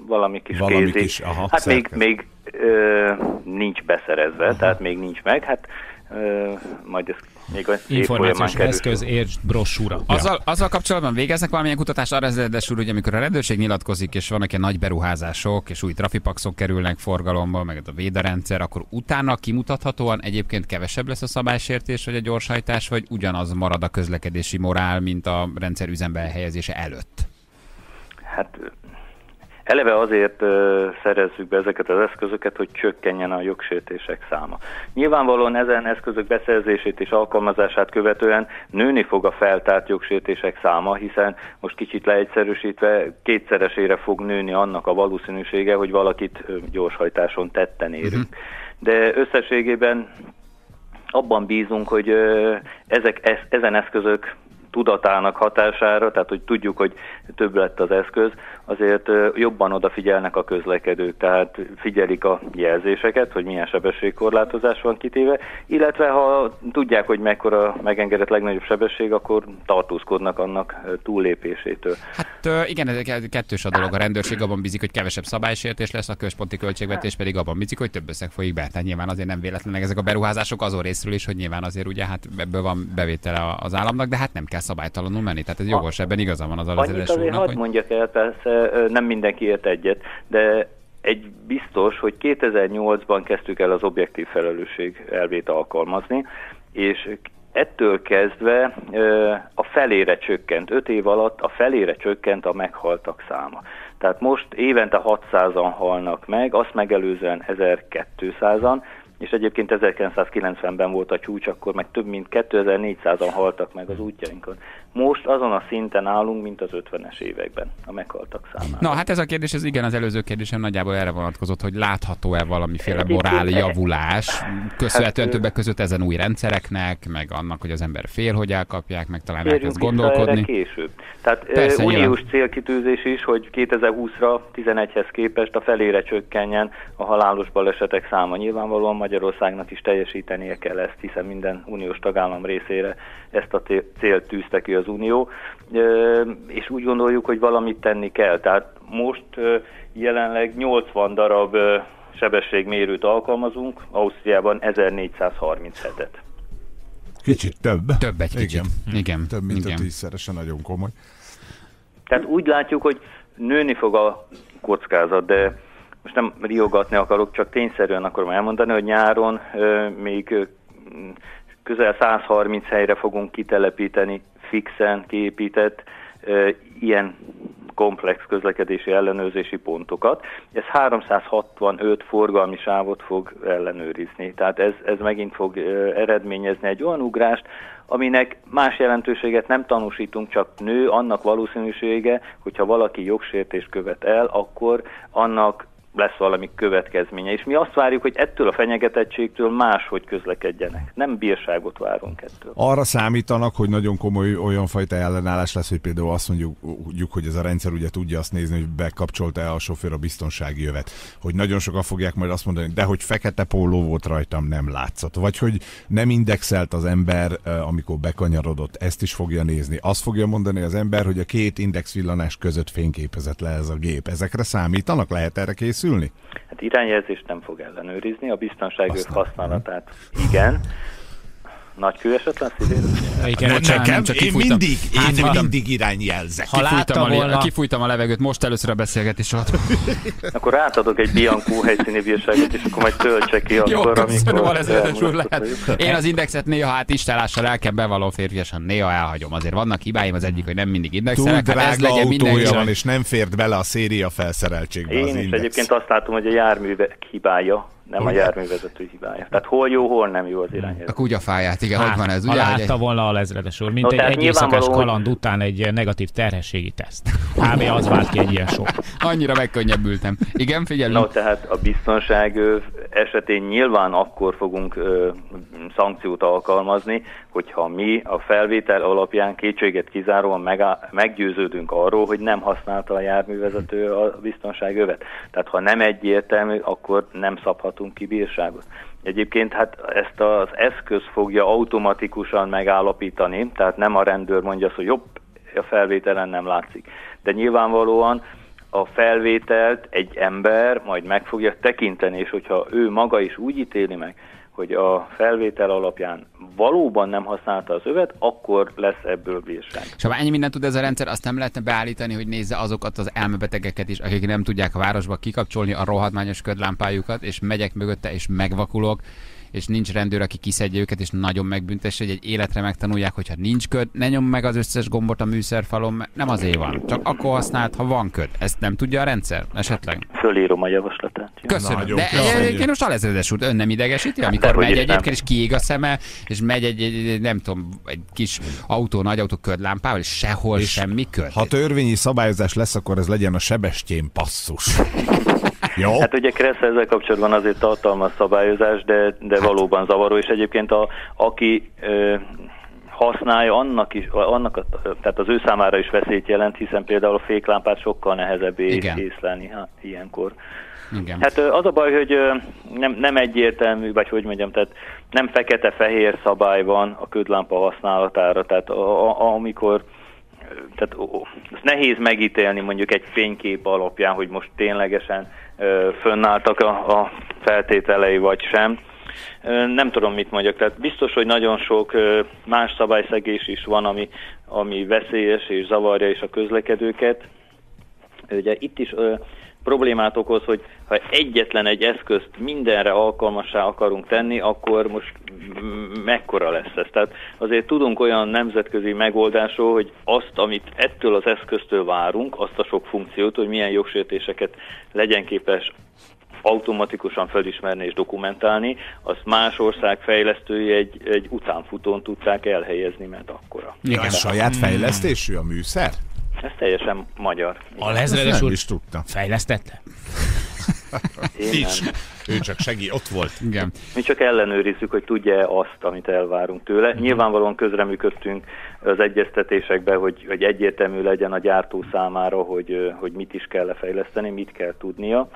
valami kis valami kézi. Kis, aha, hát még, még ö, nincs beszerezve, aha. Tehát még nincs meg, hát ö, majd ezt még az információs eszköz, értsd, brosúra. Azzal, azzal kapcsolatban végeznek valamilyen kutatást, arra ezredes úr, hogy amikor a rendőrség nyilatkozik, és vannak ilyen nagy beruházások, és új trafipaxok kerülnek forgalomba, meg a VÉDA rendszer, akkor utána kimutathatóan egyébként kevesebb lesz a szabálysértés, vagy a gyorshajtás, vagy ugyanaz marad a közlekedési morál, mint a rendszer üzembe helyezése előtt? Hát... Eleve azért uh, szerezzük be ezeket az eszközöket, hogy csökkenjen a jogsértések száma. Nyilvánvalóan ezen eszközök beszerzését és alkalmazását követően nőni fog a feltárt jogsértések száma, hiszen most kicsit leegyszerűsítve kétszeresére fog nőni annak a valószínűsége, hogy valakit gyorshajtáson tetten érünk. De összességében abban bízunk, hogy uh, ezek, ez, ezen eszközök tudatának hatására, tehát hogy tudjuk, hogy több lett az eszköz, azért jobban odafigyelnek a közlekedők, tehát figyelik a jelzéseket, hogy milyen sebességkorlátozás van kitéve, illetve ha tudják, hogy mekkora megengedett legnagyobb sebesség, akkor tartózkodnak annak túllépésétől. Hát igen, ez kettős a dolog. A rendőrség abban bízik, hogy kevesebb szabálysértés lesz, a központi költségvetés pedig abban bízik, hogy több összeg folyik be. Tehát nyilván azért nem véletlenek ezek a beruházások azon részről is, hogy nyilván azért ugye hát ebből van bevétele az államnak, de hát nem kell szabálytalanul menni, tehát ez jogos, ebben igaza van az alapvetés. Annyit azért hadd mondjak el, persze nem mindenki ért egyet, de egy biztos, hogy kétezer-nyolcban kezdtük el az objektív felelősség elvét alkalmazni, és ettől kezdve a felére csökkent, öt év alatt a felére csökkent a meghaltak száma. Tehát most évente hatszázan halnak meg, azt megelőzően ezerkétszázan, és egyébként ezerkilencszázkilencvenben volt a csúcs, akkor meg több mint kétezer-négyszázan haltak meg az útjainkon. Most azon a szinten állunk, mint az ötvenes években a meghaltak számában. Na, hát ez a kérdés, ez igen, az előző kérdésem nagyjából erre vonatkozott, hogy látható-e valamiféle moráljavulás, köszönhetően hát, többek között ezen új rendszereknek, meg annak, hogy az ember fél, hogy elkapják, meg talán elkezd gondolkodni. Később. Tehát persze, uniós célkitűzés is, hogy kétezer-húszra tizenegyhez képest a felére csökkenjen a halálos balesetek száma. Nyilvánvalóan Magyarországnak is teljesítenie kell ezt, hiszen minden uniós tagállam részére ezt a célt tűzte ki az Unió, és úgy gondoljuk, hogy valamit tenni kell. Tehát most jelenleg nyolcvan darab sebességmérőt alkalmazunk, Ausztriában ezernégyszázharminchetet. Kicsit több. Több egy kicsit. Igen, igen. Több mint igen. A tízszeresen, nagyon komoly. Tehát úgy látjuk, hogy nőni fog a kockázat, de most nem riogatni akarok, csak tényszerűen akarom elmondani, hogy nyáron euh, még euh, közel százharminc helyre fogunk kitelepíteni fixen kiépített euh, ilyen komplex közlekedési ellenőrzési pontokat. Ez háromszázhatvanöt forgalmi sávot fog ellenőrizni. Tehát ez, ez megint fog eredményezni egy olyan ugrást, aminek más jelentőséget nem tanúsítunk, csak nő annak valószínűsége, hogyha valaki jogsértést követ el, akkor annak lesz valami következménye. És mi azt várjuk, hogy ettől a fenyegetettségtől máshogy közlekedjenek. Nem bírságot várunk ettől. Arra számítanak, hogy nagyon komoly olyan fajta ellenállás lesz, hogy például azt mondjuk, hogy ez a rendszer ugye tudja azt nézni, hogy bekapcsolta-e a sofőr a biztonsági jövet. Hogy nagyon sokan fogják majd azt mondani, de hogy fekete póló volt rajtam, nem látszott. Vagy hogy nem indexelt az ember, amikor bekanyarodott. Ezt is fogja nézni. Azt fogja mondani az ember, hogy a két indexvillanás között fényképezett le ez a gép. Ezekre számítanak? Lehet erre készülni? Szülni? Hát irányjelzést nem fog ellenőrizni, a biztonságőr használatát igen. Nagykő esetlen szívén? Nekem, én mindig, én hát, mindig irányjelzek. Ha láttam volna. Kifújtam a levegőt, most először a beszélgetés alatt. Akkor átadok egy Bianco helyszíni bírságot, és akkor majd töltse ki akkor, jó, amikor... Jó, lehet. Én az indexet néha hát istelással el kell bevallom férfiasan, néha elhagyom. Azért vannak hibáim, az egyik, hogy nem mindig indexelek. Túl drága hát autója van, és nem fért bele a széria felszereltségbe. Én az is index. Egyébként azt látom, hogy a járművek hibája, nem ugye? A járművezető hibája. Tehát hol jó, hol nem jó az irányelv. Akkor úgy a fáját, igen, hát, hogy van ez. Ugye, ha látta egy... volna a lezredes úr, mint no, egy éjszakás kaland után egy negatív terhességi teszt. Kb. az vált ki egy ilyen sok. Annyira megkönnyebbültem. Igen, figyelünk. No, tehát a biztonság esetén nyilván akkor fogunk ö, szankciót alkalmazni, hogyha mi a felvétel alapján kétséget kizáróan megá- meggyőződünk arról, hogy nem használta a járművezető a biztonságövet. Tehát ha nem egyértelmű, akkor nem szabhat ki bírságot. Egyébként hát ezt az eszköz fogja automatikusan megállapítani, tehát nem a rendőr mondja azt, hogy jobb, a felvételen nem látszik. De nyilvánvalóan a felvételt egy ember majd meg fogja tekinteni, és hogyha ő maga is úgy ítéli meg, hogy a felvétel alapján valóban nem használta az övet, akkor lesz ebből bírság. És ha ennyi mindent tud ez a rendszer, azt nem lehetne beállítani, hogy nézze azokat az elmebetegeket is, akik nem tudják a városba kikapcsolni a rohadmányos ködlámpájukat, és megyek mögötte, és megvakulok, és nincs rendőr, aki kiszedje őket, és nagyon megbüntesse, hogy egy életre megtanulják, hogyha nincs köd, ne nyomd meg az összes gombot a műszerfalon, mert nem azért van, csak akkor használt, ha van köd. Ezt nem tudja a rendszer esetleg? Fölírom a javaslatát. Köszönöm. Nagyon de én most alezredes úr, ön nem idegesíti, amikor megy egyébként, és kiég a szeme, és megy egy, egy nem tudom, egy kis autó, nagy autó ködlámpával, és sehol és semmi köd. Ha törvényi szabályozás lesz, akkor ez legyen a Sebestyén passzus. Jó. Hát ugye Kressz ezzel kapcsolatban azért tartalmaz szabályozás, de, de valóban zavaró, és egyébként a, aki ö, használja, annak is, annak a, tehát az ő számára is veszélyt jelent, hiszen például a féklámpát sokkal nehezebb észlelni hát, ilyenkor. Igen. Hát az a baj, hogy nem, nem egyértelmű, vagy hogy mondjam, tehát nem fekete-fehér szabály van a ködlámpa használatára, tehát a, a, amikor... Tehát ó, ó, ezt nehéz megítélni mondjuk egy fénykép alapján, hogy most ténylegesen ö, fönnálltak a, a feltételei vagy sem. Ö, nem tudom, mit mondjak. Tehát biztos, hogy nagyon sok ö, más szabályszegés is van, ami, ami veszélyes és zavarja is a közlekedőket. Ugye itt is ö, problémát okoz, hogy ha egyetlen egy eszközt mindenre alkalmassá akarunk tenni, akkor most mekkora lesz ez? Tehát azért tudunk olyan nemzetközi megoldásról, hogy azt, amit ettől az eszköztől várunk, azt a sok funkciót, hogy milyen jogsértéseket legyen képes automatikusan felismerni és dokumentálni, azt más ország fejlesztői egy, egy utánfutón tudták elhelyezni, mert akkora. Igen, ja, saját fejlesztésű a műszer? Ez teljesen magyar. A lezredes úr is tudta. Fejlesztette? Nincs. Ő csak segít, ott volt. Igen. Mi csak ellenőrizzük, hogy tudja-e azt, amit elvárunk tőle. Nyilvánvalóan közreműködtünk az egyeztetésekben, hogy, hogy egyértelmű legyen a gyártó számára, hogy, hogy mit is kell lefejleszteni, mit kell tudnia.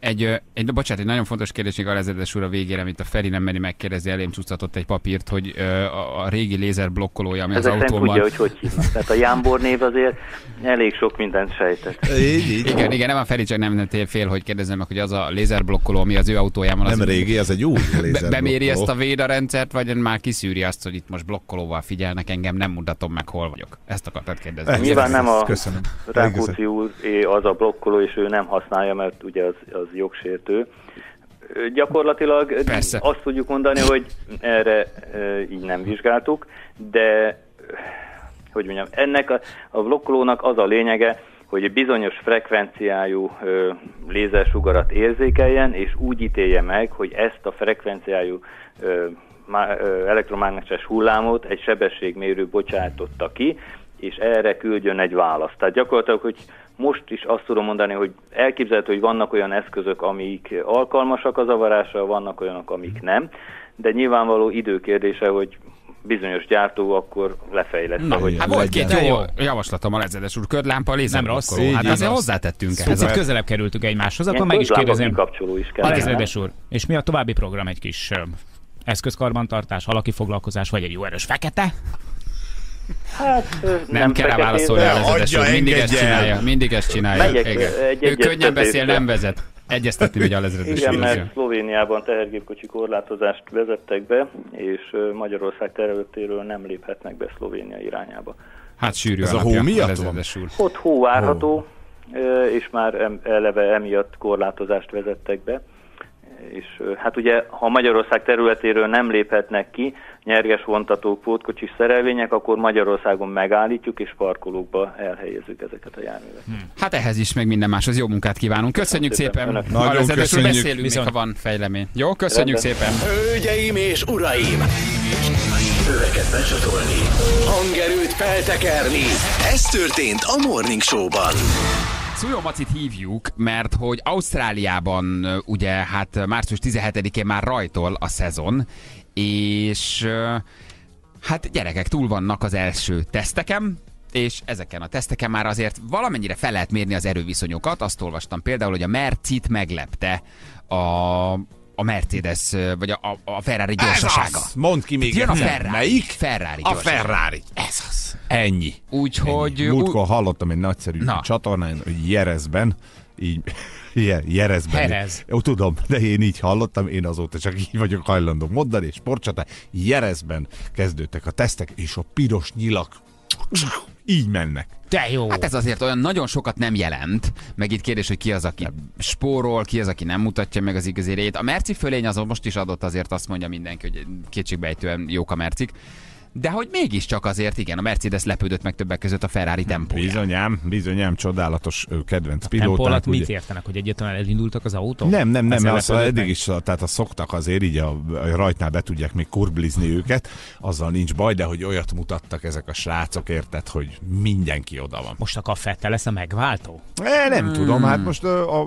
Egy, egy, bocsánat, egy nagyon fontos kérdés még a lezredes úr a végére, amit a Feri nem meri megkérdezni, elém csúsztatott egy papírt, hogy a, a régi lézer blokkolója, ami ezek az autóban... Ezek nem tudja, hogy hogy hívnak. Tehát a Jámbor név azért elég sok mindent sejtett. Igen, igen, nem a Feri csak nem fél, hogy kérdezem meg, hogy az a lézer blokkoló, ami az ő autójában... Az nem régi, az egy új lézer. Beméri ezt a VÉDA rendszert, vagy már kiszűri azt, hogy itt most blokkolóval figyelnek engem, nem mutatom meg, hol vagyok. Ezt akartad kérdezni. Nyilván nem a Rákóczi úr az a blokkoló, és ő nem használja, mert ugye az, az jogsértő. Gyakorlatilag persze. Azt tudjuk mondani, hogy erre e, így nem vizsgáltuk, de hogy mondjam, ennek a, a blokkolónak az a lényege, hogy bizonyos frekvenciájú e, lézersugarat érzékeljen, és úgy ítélje meg, hogy ezt a frekvenciájú e, má, e, elektromágneses hullámot egy sebességmérő bocsátotta ki, és erre küldjön egy választ. Tehát gyakorlatilag, hogy most is azt tudom mondani, hogy elképzelhető, hogy vannak olyan eszközök, amik alkalmasak a zavarásra, vannak olyanok, amik nem, de nyilvánvaló időkérdése, hogy bizonyos gyártó akkor lefejleszte, hogy... Hát volt két jó javaslatom a lezredes úr, ködlámpa, lézerblokkoló. Hát azért az... hozzátettünk ehhez. Szóval szóval közelebb kerültük egymáshoz, akkor meg is kérdezem. A lezredes úr, és mi a további program? Egy kis eszközkarbantartás, halaki foglalkozás, vagy egy jó erős fekete? Hát, nem, nem kell rá válaszolni a lezredes, mindig ezt csinálja, mindig ezt csinálja. Megyek, egy, ő könnyen beszél, nem vezet. Egyeztetni megy a lezredes. Igen, mert Szlovéniában tehergépkocsi korlátozást vezettek be, és Magyarország területéről nem léphetnek be Szlovénia irányába. Hát sűrű ez a hó miatt van? Ott hó várható, és már eleve emiatt korlátozást vezettek be. És hát ugye, ha Magyarország területéről nem léphetnek ki nyerges vontatók, pótkocsis szerelvények, akkor Magyarországon megállítjuk és parkolókba elhelyezzük ezeket a járműveket. Hmm. Hát ehhez is, meg minden más, az jó munkát kívánunk. Köszönjük szépen! szépen. Nagyon köszönjük! Beszélünk még, ha van fejlemény. Jó, köszönjük Rende. Szépen! Hölgyeim és uraim! Főreket becsatolni, hangerőt feltekerni. Ez történt a Morning Show-ban. Szúlyó Macit hívjuk, mert hogy Ausztráliában ugye hát március tizenhetedikén már rajtol a szezon, és hát gyerekek túl vannak az első teszteken, és ezeken a teszteken már azért valamennyire fel lehet mérni az erőviszonyokat. Azt olvastam például, hogy a Mercit meglepte a... a Mercedes, vagy a, a Ferrari gyorsasága. Mondd ki még egyszer. Ferrari. Melyik? Ferrari a Ferrari. Ez az. Ennyi. Úgyhogy... Múltkor hallottam egy nagyszerű Na. csatornán, hogy Jerezben, így... Igen, Jerezben. Jerez. Jó, tudom, de én így hallottam, én azóta csak így vagyok hajlandó mondani, és sportcsatán. Jerezben kezdődtek a tesztek, és a piros nyilak így mennek. De jó. Hát ez azért olyan nagyon sokat nem jelent. Meg itt kérdés, hogy ki az, aki spórol, ki az, aki nem mutatja meg az igazi erejét. A merci fölény azon most is adott, azért azt mondja mindenki, hogy kétségbejtően jók a mercik. De hogy mégiscsak azért, igen, a Mercedes lepődött meg többek között a Ferrari tempóján. Bizonyám, bizonyám, csodálatos kedvenc pilóták. A tempó alatt mit értenek, hogy egyáltalán elindultak az autók? Nem, nem, nem, az eddig is, tehát a szoktak azért, így a, a rajtnál be tudják még kurblizni őket, azzal nincs baj, de hogy olyat mutattak ezek a srácok, érted, hogy mindenki oda van. Most a kaffettel lesz a megváltó? É, nem hmm. tudom, hát most a, a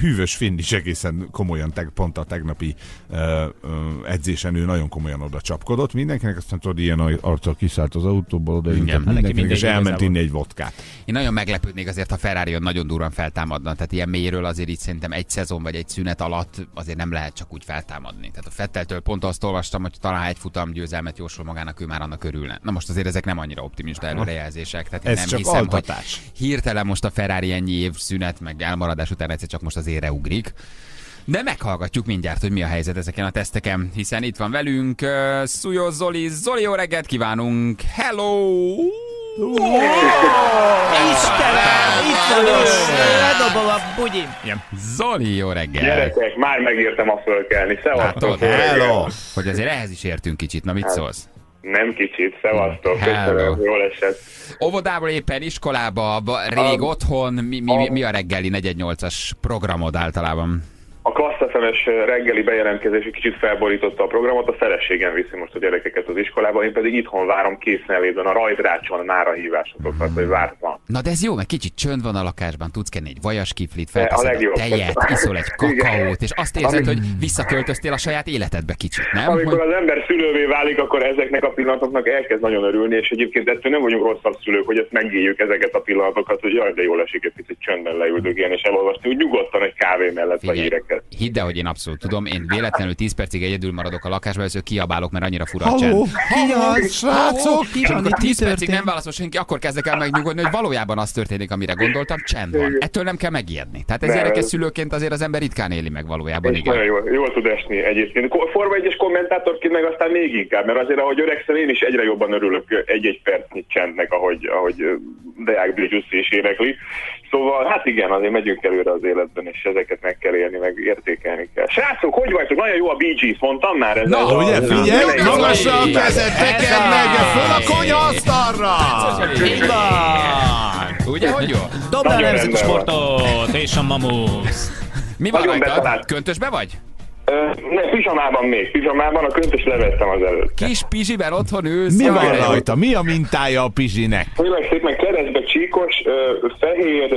hűvös Finn is egészen komolyan, teg, pont a tegnapi uh, edzésen ő nagyon komolyan oda csapkodott mindenkinek, azt mondta, hogy ilyen arccal kiszállt az autóból, de mindenkinek, és elment inni egy vodkát. Én nagyon meglepődnék azért, ha Ferrari-on nagyon durran feltámadna, tehát ilyen mélyről azért így szerintem egy szezon vagy egy szünet alatt azért nem lehet csak úgy feltámadni. Tehát a Fetteltől pont azt olvastam, hogy talán egy futam győzelmet jósol magának, ő már annak örülne. Na most azért ezek nem annyira optimista előrejelzések, tehát én ez nem csak hiszem, altatás. Hogy hirtelen most a Ferrari ennyi év szünet, meg elmaradás után egyszer csak most az érre ugrik. De meghallgatjuk mindjárt, hogy mi a helyzet ezeken a teszteken, hiszen itt van velünk uh, Szúlyos Zoli. Zoli, jó reggelt kívánunk! Hello! Oh! Istenem! Itt van is! Ledobol a bugyim! Zoli, jó reggel! Gyerekek, már megértem a fölkelni. Szevasztok! Hello! Hogy azért ehhez is értünk kicsit. Na, mit szólsz? Nem kicsit, szevasztok, köszönöm, jól esett. Óvodából éppen, iskolába, rég a, otthon, mi, mi, a, mi a reggeli negyven nyolcas programod általában? A klasszafemes reggeli bejelentkezés kicsit felborította a programot, a feleségem viszi most a gyerekeket az iskolába, én pedig itthon várom készenlétben, a rajtrácson már a hívásotokat, hmm. hogy vártam. Na de ez jó, mert kicsit csönd van a lakásban, tudsz kenni egy vajas kiflit, felteszed a, a tejet, iszol egy kakaót, és azt érzed, Amik... hogy visszaköltöztél a saját életedbe kicsit, nem? Amikor hogy... az ember szülővé válik, akkor ezeknek a pillanatoknak elkezd nagyon örülni, és egyébként ettől nem vagyunk rosszabb szülők, hogy ezt megéljük, ezeket a pillanatokat, hogy jaj, de jól esik egy picit csöndben leüldögélni, és elolvasni, úgy nyugodtan egy kávé mellett vagy híreket. Hidd el, hogy én abszolút tudom, én véletlenül tíz percig egyedül maradok a lakásban, és kiabálok, mert annyira fura a csend. tíz percig nem válaszol senki, akkor kezdek el megnyugodni, hogy valójában az történik, amire gondoltam, csend van. Ettől nem kell megijedni. Tehát ez érdekes szülőként azért az ember ritkán éli meg valójában. Igen. Jól, jól tud esni egyébként. Forma egyes kommentátorként meg aztán még inkább, mert azért, ahogy öregszem, én is egyre jobban örülök egy-egy percnyi csendnek, ahogy, ahogy Deák Bidzsuszi is énekli. Szóval, hát igen, azért megyünk előre az életben, és ezeket meg kell élni, meg értékelni kell. Srácok, hogy vagytok? Nagyon jó a Bee Gees, mondtam már ezzel. Na, ugye, figyelj, magasra a kezed, teked meg, föl a konyhaasztalra! Így van! Ugye, hogy jó? Dobd el nemzeti sportot, és a mamuszt! Mi van rajtad? Köntösbe vagy? Ne, pizsamában még, pizsamában, a köntös levettem az előtt. Kis pizsiben otthon ülsz. Mi van rajta? Mi a mintája a pizsinek? Főleg szép, meg keresztbe csíkos, fehér,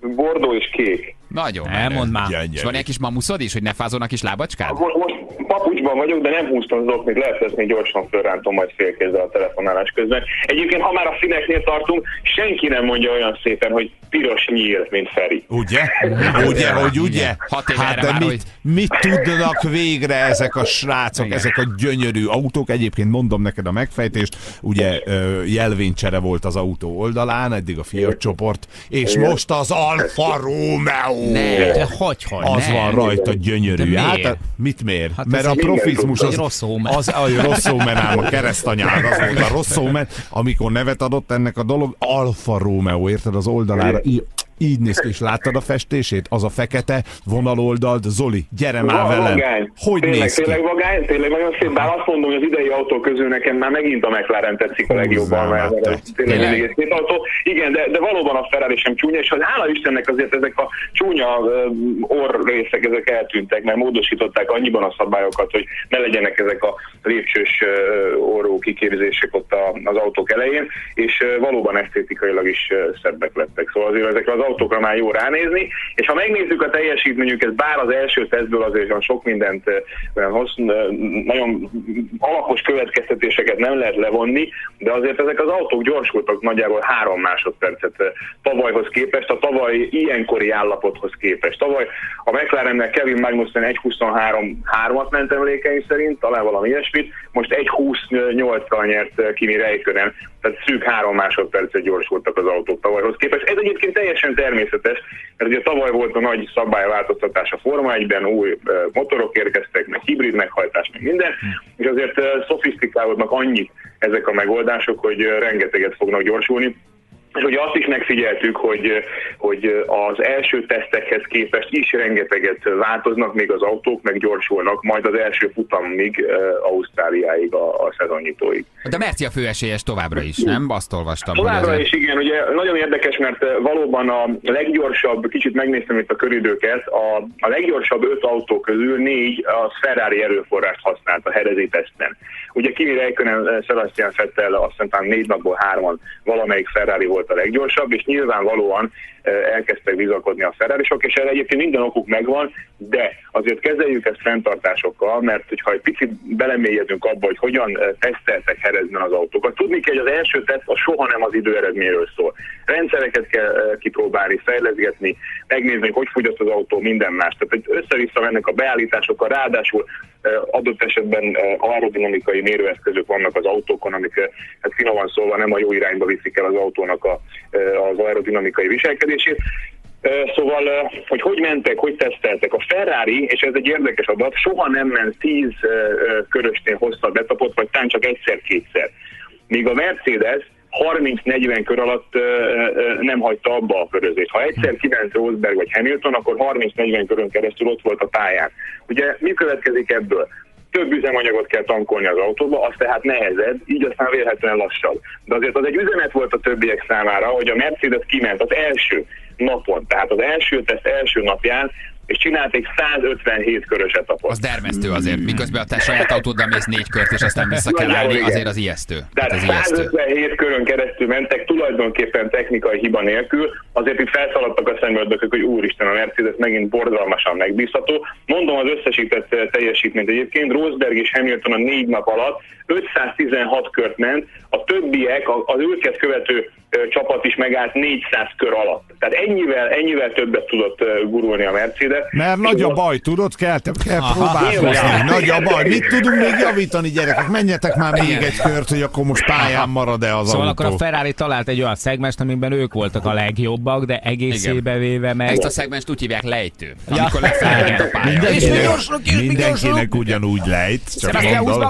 bordó és kék. Nagyon. Elmondd már. És van egy kis mamuszod is, hogy ne fázon a kis lábacskád? Most, most papucsban vagyok, de nem húztam zoknit, lehet, ezt még gyorsan fölrántom majd félkézzel a telefonálás közben. Egyébként, ha már a színeknél tartunk, senki nem mondja olyan szépen, hogy piros nyíl, mint Feri. Ugye? Ugye, hogy ugye? Hát de mit, mit tudnak végre ezek a srácok, igen, ezek a gyönyörű autók? Egyébként mondom neked a megfejtést, ugye jelvénycsere volt az autó oldalán, eddig a Fiat csoport, és igen, most az Alfa Romeo. Ne, de hagyha, az ne, van rajta gyönyörű. Hát, mit mér? Hát mert a profizmus az, az, az, az rosszómenám, a keresztanyád, az volt a rosszómen, amikor nevet adott ennek a dolog, Alfa Romeo, érted, az oldalára I, így néz ki, és láttad a festését? Az a fekete vonaloldalt, Zoli, gyere már Va, velem! Vagány. Hogy tényleg, néz ki? Tényleg vagány, tényleg nagyon szép, bár azt mondom, hogy az idei autó közül nekem már megint a McLaren tetszik a legjobban. Mert tényleg, tényleg. Tényleg. Szép autó. Igen, de, de valóban a Ferrari sem csúnya, és hála Istennek azért ezek a csúnya orrészek, ezek eltűntek, mert módosították annyiban a szabályokat, hogy ne legyenek ezek a lépcsős orró kiképzések ott az autók elején, és valóban esztétikailag is szebbek lettek. Szóval azért ezek az autókra már jó ránézni, és ha megnézzük a teljesítményüket, bár az első tesztből azért sok mindent, olyan hosszú, nagyon alapos következtetéseket nem lehet levonni, de azért ezek az autók gyorsultak nagyjából három másodpercet tavalyhoz képest, a tavaly ilyenkori állapothoz képest. Tavaly a McLarennel Kevin Magnussen egy huszonhárom hármat ment emlékeim szerint, talán valami ilyesmit, most egy huszonnyolccal nyert Kimi Räikkönen, tehát szűk három másodpercet gyorsultak az autók tavalyhoz képest. Ez egyébként teljesen természetes, mert ugye tavaly volt a nagy szabályváltoztatás a Forma egyben, új motorok érkeztek, meg hibrid meghajtás, meg minden, és azért szofisztikálódnak annyit ezek a megoldások, hogy rengeteget fognak gyorsulni. És ugye azt is megfigyeltük, hogy, hogy az első tesztekhez képest is rengeteget változnak még az autók, meg gyorsulnak majd az első futamig, Ausztráliáig, a, a szezonnyitóig. De Merci a főesélyes továbbra is, nem? Azt olvastam. Továbbra azért... is, igen. Ugye nagyon érdekes, mert valóban a leggyorsabb, kicsit megnéztem itt a köridőket, a, a leggyorsabb öt autó közül négy a Ferrari erőforrást használt a jerezi teszten. Ugye Kimi Räikkönen, Sebastian Vettel, azt hiszem négy napból hárman valamelyik Ferrari volt a leggyorsabb, és nyilvánvalóan elkezdtek bizakodni a Ferrarisok, és erre egyébként minden okuk megvan, de azért kezeljük ezt fenntartásokkal, mert hogyha egy picit belemélyedünk abba, hogy hogyan teszteltek jerezben az autókat. Tudni kell, hogy az első teszt a soha nem az idő eredményről szól. Rendszereket kell kipróbálni, fejleszgetni, megnézni, hogy, hogy fogyott az autó, minden más. Tehát össze-vissza mennek a beállításokkal, ráadásul adott esetben aerodinamikai mérőeszközök vannak az autókon, amik hát finoman szólva nem a jó irányba viszik el az autónak a, az aerodinamikai viselkedését. Szóval, hogy hogy mentek, hogy teszteltek. A Ferrari, és ez egy érdekes adat, soha nem ment tíz körösnél hosszabb etapot, vagy tán csak egyszer-kétszer. Míg a Mercedes harminc-negyven kör alatt ö, ö, nem hagyta abba a körözést. Ha egyszer kiment Rosberg vagy Hamilton, akkor harminc-negyven körön keresztül ott volt a pályán. Ugye mi következik ebből? több üzemanyagot kell tankolni az autóba, az tehát nehezebb, így aztán vélhetően lassabb. De azért az egy üzenet volt a többiek számára, hogy a Mercedes kiment az első napon, tehát az első teszt első napján, és csinálték százötvenhét körös etapot. Az dermesztő azért, miközben a te saját autóddal mész négy kört, és aztán vissza kell állni, azért az ijesztő. Tehát hát százötvenhét körön keresztül mentek, tulajdonképpen technikai hiba nélkül, azért itt felszaladtak a szemöldökök, hogy úristen, a Mercedes megint borzalmasan megbízható. Mondom az összesített teljesítményt egyébként, Rosberg és Hamilton a négy nap alatt ötszáztizenhat kört ment, a többiek, az őket követő csapat is megállt négyszáz kör alatt. Tehát ennyivel, ennyivel többet tudott gurulni a Mercedes. Mert nagy a baj, tudod? Kell, kell próbálkozni. Nagy a baj. Mit tudunk még javítani, gyerekek? Menjetek már még egy kört, hogy akkor most pályán marad-e az szóval autó. Akkor a Ferrari talált egy olyan szegmest, amiben ők voltak a legjobbak, de egészébe véve meg... Ezt a szegmest úgy hívják lejtő. Ja. Amikor lefeljön a pályán. Mindenkinek, mindenkinek ugyanúgy lejt. Csak mondom.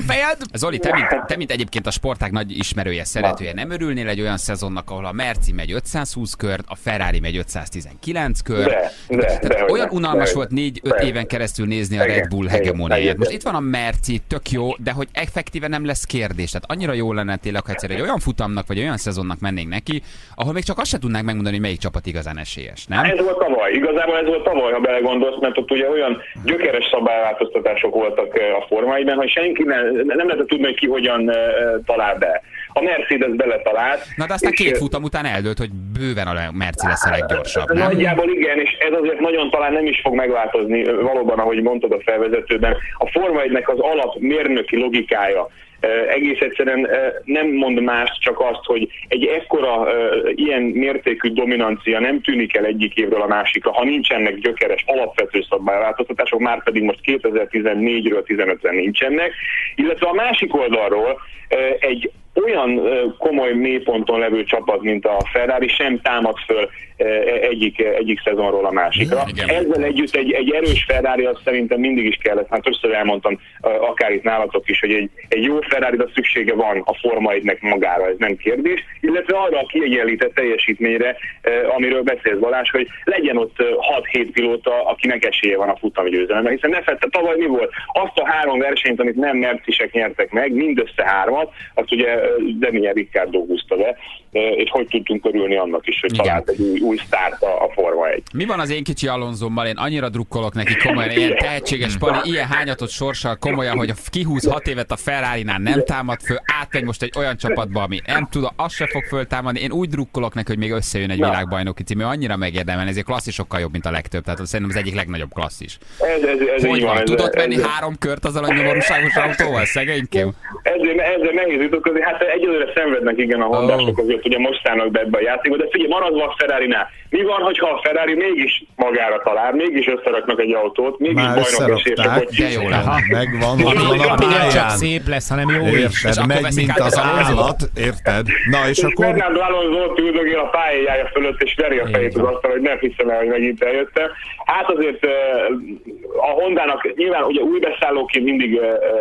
Zoli, te mint, te mint egyébként a sportág nagy ismerője, szeretője, nem örülnél egy olyan szezonnak, ahol a Merci megy ötszázhúsz kört, a Ferrari megy ötszáztizenkilenc kört. De, de, de, olyan unalmas de, volt négy-öt éven keresztül nézni a Red Bull hegemóniáját. Most itt van a Merci, tök jó, de hogy effektíve nem lesz kérdés. Tehát annyira jó lenne tényleg, ha egyszer egy olyan futamnak, vagy olyan szezonnak mennénk neki, ahol még csak azt se tudnánk megmondani, hogy melyik csapat igazán esélyes, nem? Ez volt tavaly. Igazából ez volt tavaly, ha belegondolsz, mert ott ugye olyan gyökeres szabályváltoztatások voltak a Forma egyben, hogy senki ne, nem lehetett tudni, hogy ki hogyan talál be. A Mercedes beletalált. Na de aztán két futam után eldőlt, hogy bőven a Mercedes a leggyorsabb. Nem? Nagyjából igen, és ez azért nagyon talán nem is fog megváltozni, valóban, ahogy mondtad a felvezetőben. A Forma egynek az alap mérnöki logikája egész egyszerűen nem mond más, csak azt, hogy egy ekkora ilyen mértékű dominancia nem tűnik el egyik évről a másikra, ha nincsenek gyökeres alapvető szabályváltoztatások, már pedig most kétezer-tizennégyről tizenötre nincsenek, illetve a másik oldalról egy olyan komoly mélyponton levő csapat, mint a Ferrari, sem támad föl egyik, egyik szezonról a másikra. Igen. Ezzel együtt egy, egy erős Ferrari azt szerintem mindig is kellett, hát többször elmondtam akár itt nálatok is, hogy egy, egy jó Ferrari-ra szüksége van a Forma egynek magára, ez nem kérdés, illetve arra a kiegyenlített teljesítményre, amiről beszélsz Balázs, hogy legyen ott hat-hét pilóta, akinek esélye van a futamgyőzelemre, hiszen ne fette, tavaly mi volt? Azt a három versenyt, amit nem mercisek nyertek meg, mindössze hármat, azt ugye Deménye Ricardo húzta be, és hogy tudtunk örülni annak is, hogy talált egy új, új sztárt a, a Forma egy. Mi van az én kicsi Alonsommal? Én annyira drukkolok neki, komolyan, ilyen tehetséges pali, ilyen hányatott sorssal, komolyan, hogy kihúz hat évet a Ferrarinál, nem támad föl, átmegy most egy olyan csapatba, ami nem tud, az se fog föltámadni. Én úgy drukkolok neki, hogy még összejön egy Na. világbajnoki cím, annyira megérdemel, ezért klasszisokkal jobb, mint a legtöbb, tehát szerintem az egyik legnagyobb klasszis. Ez, ez, ez hogy van, tudott menni ez, ez, három kört azzal a nyomorúságos autóval, szegénykém? Ezzel, ezzel nehéz ütközni. Hát egyelőre szenvednek, igen, a hondások azért, ugye most állnak be ebbe a játékba, de figyelj, maradva a Ferrarinál. Mi van, hogyha a Ferrari mégis magára talál, mégis összeraknak egy autót, mégis bajnok esélyesek, hogy de jó lenne. Megvan, nem csak szép lesz, hanem jó lesz. És megy, mint az állat, érted? Na, és akkor... Fernando Alonso üldögél a pályája fölött, és veri a fejét az asztalra, hogy nem hiszem el, hogy megint eljöttem. Hát azért a Hondának nyilván ugye új beszállóként mindig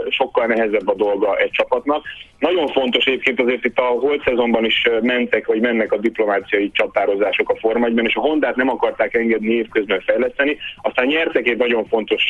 sokkal nehezebb a dolga egy csapatnak. Nagyon fontos egyébként azért itt a holt szezonban is mentek, vagy mennek a diplomáciai csatározások a Forma egyben, és a Hondát nem akarták engedni évközben fejleszteni, aztán nyertek egy nagyon fontos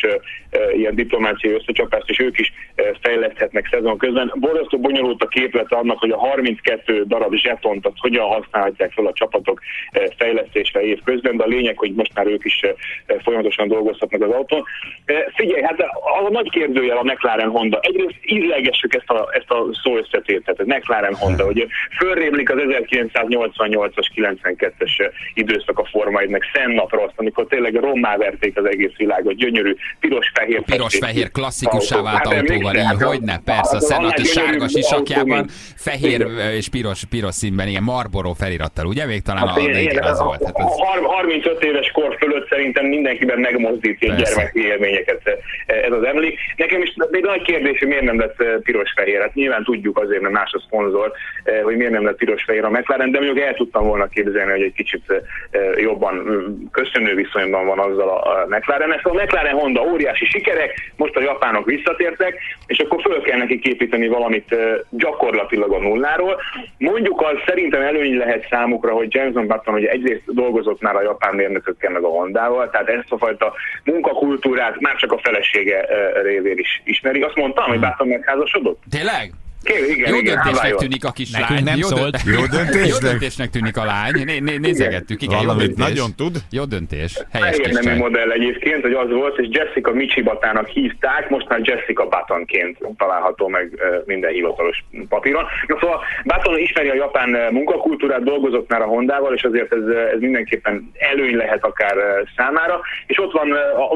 uh, ilyen diplomáciai összecsapást, és ők is uh, fejleszthetnek szezon közben. Borzasztó bonyolult a képlet annak, hogy a harminckettő darab zsetont, azt hogyan használhatják fel a csapatok uh, fejlesztésre évközben, de a lényeg, hogy most már ők is uh, folyamatosan dolgozhatnak az autón. Uh, figyelj, hát az a nagy kérdőjel a McLaren Honda. Egyrészt ízlegessük ezt a, ezt a szó összetétet, McLaren Honda, hogy fölrémlik az ezerkilencszáznyolcvannyolcas kilencvenkettes időszak a Forma egynek szennapra azt, amikor tényleg rommá verték az egész világot, gyönyörű piros-fehér piros-fehér klasszikussá vált autóval, így hogyne, persze, a szennapi sárga sisakjában, fehér és piros piros színben, igen, Marlboro felirattal, ugye? Még talán az volt. harmincöt éves kor fölött szerintem mindenkiben megmozdít ilyen gyermeki élményeket ez az emlék. Nekem is még nagy kérdés, hogy miért nem lett piros-fehér. Hát nyilván tudjuk azért, mert más a szponzor, hogy miért nem lett piros-fehér a McLaren, de mondjuk el tudtam volna képzelni, hogy egy kicsit jobban köszönő viszonyban van azzal a McLaren. Ez a McLaren Honda óriási sikerek, most a japánok visszatértek, és akkor föl kell nekik építeni valamit gyakorlatilag a nulláról. Mondjuk az szerintem előny lehet számukra, hogy Jenson Button ugye egyrészt dolgozott már a japán mérnökökkel meg a Hondával, tehát ezt a fajta munkakultúrát már csak a felesége révén is ismeri. Azt mondtam, hogy Button megházasodott. Tényleg? Kér, igen, jó igen, döntésnek tűnik a kis lány. Nem jó, szólt. Dö... Jó, döntésnek. Jó döntésnek tűnik a lány. Né, né, nézegettük. Igen, jó döntés. Nagyon tud. Jó döntés. Helyes kis nemű modell egyébként, hogy az volt, és Jessica Michibatának hívták, most már Jessica Buttonként található meg minden hivatalos papíron. Na, szóval Button ismeri a japán munkakultúrát, dolgozott már a Hondával, és azért ez, ez mindenképpen előny lehet akár számára. És ott van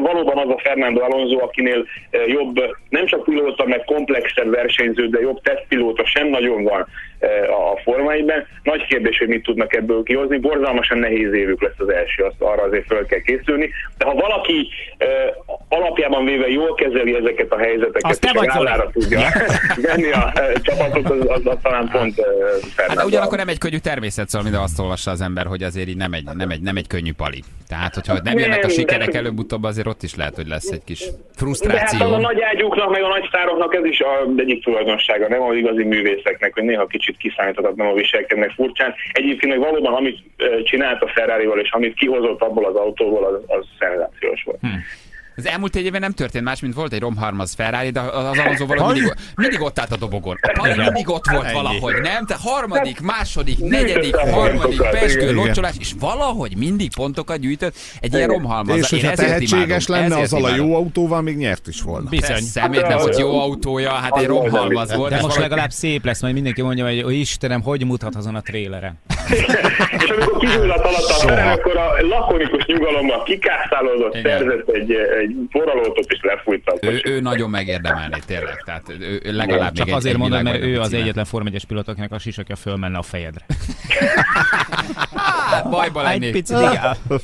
valóban az a Fernando Alonso, akinél jobb, nem csak pilóta, meg komplexebb versenyző, de jobb tesztpilóta sem nagyon van a formáiben. Nagy kérdés, hogy mit tudnak ebből kihozni. Borzalmasan nehéz évük lesz az első, azt arra azért föl kell készülni. De ha valaki eh, alapjában véve jól kezeli ezeket a helyzeteket, azt és a vállára tudja venni a csapatot, az, az, az talán pont eh, Fernando. Hát, ugyanakkor nem egy könnyű természet, szóval minden azt olvassa az ember, hogy azért így nem egy, nem egy, nem egy könnyű pali. Tehát, hogyha nem jönnek a sikerek előbb-utóbb, azért ott is lehet, hogy lesz egy kis frusztráció. De hát a nagy ágyúknak, meg a nagy sztároknak ez is az egyik tulajdonsága, nem az igazi művészeknek, hogy néha kicsit kiszámíthatatlanul viselkednek furcsán. Egyébként meg valóban, amit csinált a Ferrarival, és amit kihozott abból az autóból, az, az szenzációs volt. Hm. Az elmúlt egy évben nem történt más, mint volt egy romharmaz Ferrari, de az Alonsoval mindig, mindig ott állt a dobogon. A pali mindig ott volt valahogy, nem? Tehát harmadik, második, negyedik, harmadik, pezsgő, locsolás, és valahogy mindig pontokat gyűjtött egy ilyen romharmaz. És hogyha tehetséges lenne, az a jó autóval még nyert is volna. Bizony. Miért nem volt jó autója, hát egy romharmaz volt. De most legalább szép lesz, majd mindenki mondja, hogy Istenem, hogy mutat azon a tréleren. És amikor kizúllat alatt a Ferrari, akkor a lakonikus nyugalommal kikászálódott, szerzett egy forralótot is lefújta. Ő, ő nagyon megérdemelné tényleg, tehát ő, ő legalább csak azért mondom, mert ő az egyetlen Forma egyes pilóta, akinek a sisakja fölmenne a fejedre. Hát, bajba lennék.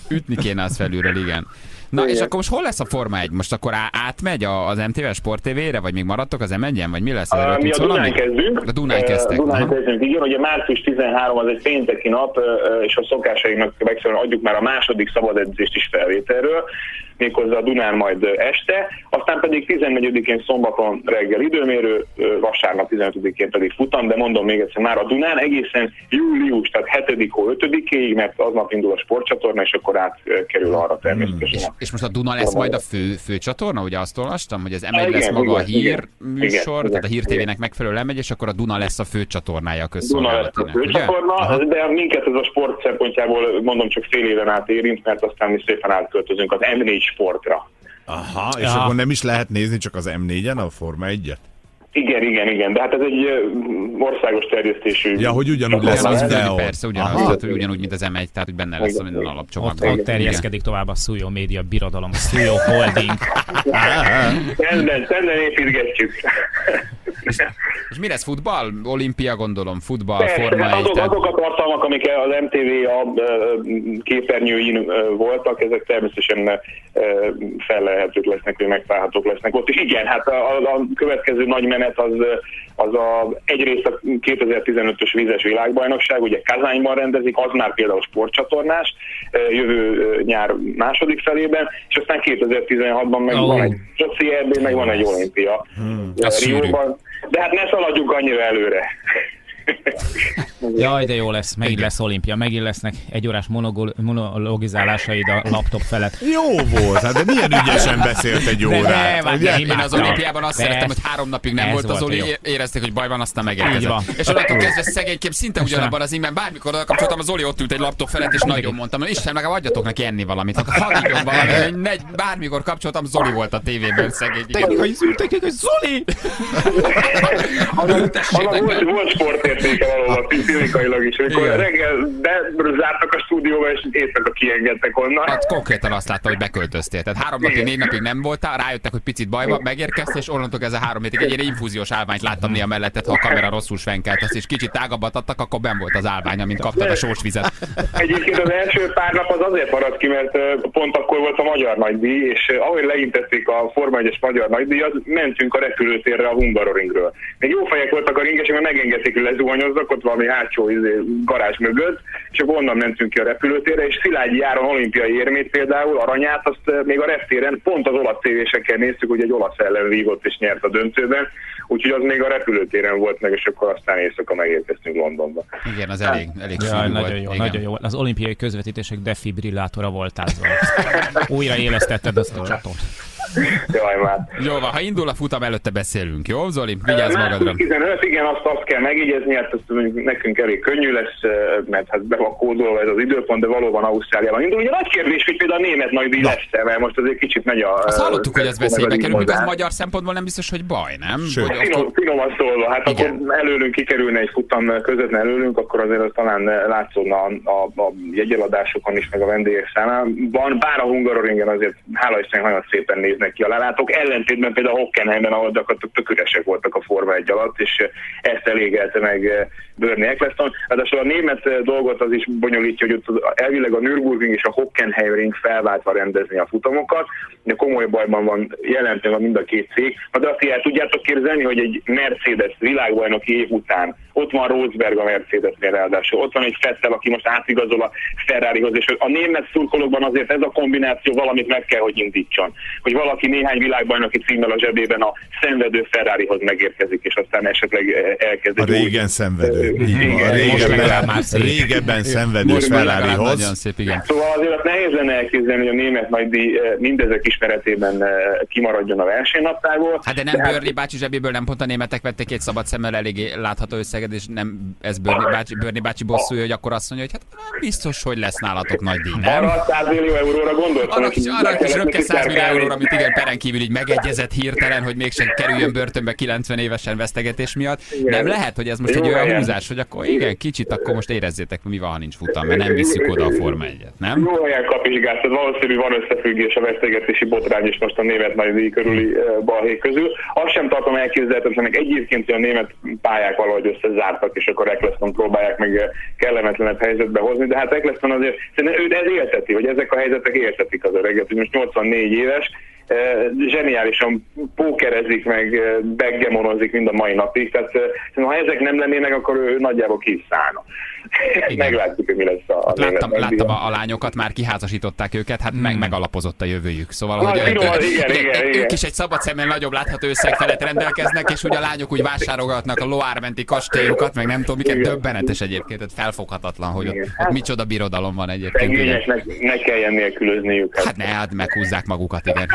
Ütni kéne az felülről, igen. Na, igen. És akkor most hol lesz a Forma egy? Most akkor átmegy az em té vé Sport té vére, vagy még maradtok az em egyen, vagy mi lesz? A, mi a Dunán kezdünk. A Dunán kezdtek. Dunán kezdünk, igen, ugye március tizenharmadika az egy pénteki nap, és a szokásainknak megszerűen adjuk már a második szabad edzést is felvételről, méghozzá a Dunán majd este, aztán pedig tizennegyedikén szombaton reggel időmérő, vasárnap tizenötödikén pedig futam, de mondom még egyszer, már a Dunán egészen július, tehát hetedikéig, mert aznap indul a sportcsatorna, és akkor átkerül arra természetesen. Hmm. És most a Duna lesz majd a fő, fő csatorna, ugye azt olvastam, hogy az em egy lesz maga a hírműsor, tehát a hírtévének megfelelően megy, és akkor a Duna lesz a fő csatornája a közszolgálatának. Duna lesz a fő csatorna, de minket ez a sport szempontjából mondom csak fél éven át érint, mert aztán mi szépen átköltözünk az em négy sportra. Aha, és ja. Akkor nem is lehet nézni csak az em négyen a Forma egyet? Igen, igen, igen, de hát ez egy országos terjesztésű... Ja, hogy ugyanúgy lesz az videó. Persze, ugyanaz, tehát, hogy ugyanúgy, mint az em egy, tehát hogy benne lesz a minden alapcsomag. Ott, ott terjeszkedik tovább a Szúlyó Média Birodalom, a Szúlyó Holding. Szenden, szenden építgetjük. És, és mi lesz? Futball? Olimpia, gondolom, futball, persze, Forma egy. Azok, azok a tartalmak, amik az em té vé a képernyőin voltak, ezek természetesen felelhetők lesznek, hogy megtalálhatók lesznek ott. És igen, hát a, a következő nagy menet az, az a, egyrészt a kétezer-tizenötös vízes világbajnokság, ugye Kazányban rendezik, az már például sportcsatornás, jövő nyár második felében, és aztán kétezer-tizenhatban meg oh. van egy cé er bé, meg van egy olimpia hmm. Rióban. De hát ne szaladjunk annyira előre. Jaj, de jó lesz, megint lesz olimpia, megint lesznek egyórás monologizálásaid a laptop felett. Jó volt, hát de milyen ügyesen beszélt egy órát. Nem, nem, én az olimpiában azt szerettem, hogy három napig nem volt az Oli, érezték, hogy baj van, aztán megérkezett. És onnantól kezdve szegénykép szinte ugyanabban az ingben, bármikor odakapcsoltam, az Oli ott ült egy laptop felett, és nagyon mondtam, hogy Isten, legalább adjatok neki enni valamit. Hagyjon valamit, bármikor kapcsoltam, Zoli volt a tévében szegény. Technikai szűrtek, hogy Zoli! Volt sportért. Valóban fizikailag is, amikor igen. Reggel bezártak a stúdióba, és éjszaka kiengedtek onnan. Hát konkrétan azt látta, hogy beköltöztél. Tehát három napig, négy napig nem voltál, rájöttek, hogy picit baj van, megérkeztél, és onnantól ez a három hétig egy ilyen infúziós állványt láttam néha melletted, ha a kamera rosszul svenkelt, azt is kicsit tágabbat adtak, akkor benn volt az állvány, amint kaptad a sósvizet. Egyébként az első pár nap az azért maradt ki, mert pont akkor volt a magyar nagydíj, és ahogy leintették a Forma egyes magyar nagydíjat, mentünk a repülőtérre a Hungaroringről. Még jó fejek voltak a ringesek, mert megengedték, hogy lezuhanyozzak, ott valami hátsó garázs mögött, és akkor onnan mentünk ki a repülőtérre, és Szilágyi Áron olimpiai érmét például, aranyát, azt még a reptéren pont az olasz tévésekkel néztük, hogy egy olasz ellen vívott és nyert a döntőben, úgyhogy az még a repülőtéren volt meg, és akkor aztán éjszaka megérkeztünk Londonba. Igen, az elég, elég ja, színű nagyon volt. Jó, nagyon jó. Az olimpiai közvetítések defibrillátora volt az. Újra élesztetted azt a csatot. Jaj, már. Jó van, ha indul a futam, előtte beszélünk, jó Zoli? Vigyázz már magadra. tizenöt, igen, azt, azt kell megígézni, hát azt nekünk elég könnyű lesz, mert hát be van kódolva ez az időpont, de valóban Ausztráliában indul. Ugye nagy kérdés, hogy például a német nagy díj lesz-e, mert most azért kicsit megy a... Azt hallottuk, hogy ez veszélybe kerül, mert ez magyar szempontból nem biztos, hogy baj, nem? Sőt. Finom, finoman szólva, hát igen. Akkor előlünk kikerülne egy futam közvetlen előlünk, akkor azért az talán látszódna a, a, a jegyeladásokon is, meg a vendégek számában. Bár a Hungaroringen azért, hála Isten, nagyon szépen néz neki a lelátók, ellentétben például a Hockenheimben, ahol gyakorlatilag tök üresek voltak a Forma egy alatt, és ezt elégelte meg Bernie Eccleston. Ráadásul a német dolgot az is bonyolítja, hogy ott elvileg a Nürburgring és a Hockenheimring felváltva rendezni a futamokat, de komoly bajban van jelentően mind a két cég. De azt el tudjátok képzelni, hogy egy Mercedes világbajnoki év után ott van Rosberg a Mercedesnél ráadásul, ott van egy Vettel, aki most átigazol a Ferrarihoz, és a német szurkolókban azért ez a kombináció valamit meg kell, hogy indítson. Hogy valaki néhány világbajnoki címmel a zsebében a szenvedő Ferrarihoz megérkezik, és aztán esetleg elkezdik. A régen úgy... szenvedő. Igen, a régebben, régebben szenvedő Ferrarihoz. Nagyon szép, igen. Szóval azért nehéz lenne elképzelni, hogy a német majd mindezek ismeretében kimaradjon a versenynaptából. Hát de nem de Börni bácsi zsebéből, nem pont a németek vették egy szabad szemmel eléggé látható összeget, és nem ez Börni bácsi, Börni bácsi bosszúja, hogy akkor azt mondja, hogy hát biztos, hogy lesz nálatok nagy díj, nem? Arra száz millió euróra gondoltam. Arra is röpke száz millió euróra, amit igen, peren kívül így megegyezett hirtelen, hogy mégsem kerüljön börtönbe kilencven évesen vesztegetés miatt. Igen. Nem lehet, hogy ez most jó, egy olyan helyen húzás, hogy akkor igen, kicsit akkor most érezzétek, mi van, ha nincs futam, mert nem visszük oda a Forma egyet, nem? Jó olyan kapizsgáztat, valószínű van összefüggés a vesztegetési botrány is most a német nagydíj körüli balhé közül. Azt sem tartom elképzelhetetlennek egyébként, hogy a német pályák valahogy összezártak, és akkor Eccleston próbálják meg kellemetlenebb helyzetbe hozni, de hát Eccleston azért, ő ez élteti, hogy ezek a helyzetek éltetik az öreget, hogy most nyolcvannégy éves, zseniálisan pókerezik, meg beggemonozik mind a mai napig, tehát ha ezek nem lennének, akkor ő nagyjából kiszállna. Meglátjuk, hogy mi lesz a... Hát láttam láttam a, a lányokat, már kiházasították őket, hát hmm. meg megalapozott a jövőjük. Szóval, na, hogy finom, ők, igen, ők, igen, ők igen. is egy szabad szemmel nagyobb látható összeg felett rendelkeznek, és ugye a lányok úgy vásárolgatnak a Loire-menti kastélyokat, meg nem tudom, miket, döbbenetes egyébként, tehát felfoghatatlan, hogy ott, ott micsoda birodalom van egyébként. Szegényeknek ne kelljen nélkülözniük. Hát ne, hát meghúzzák magukat, igen.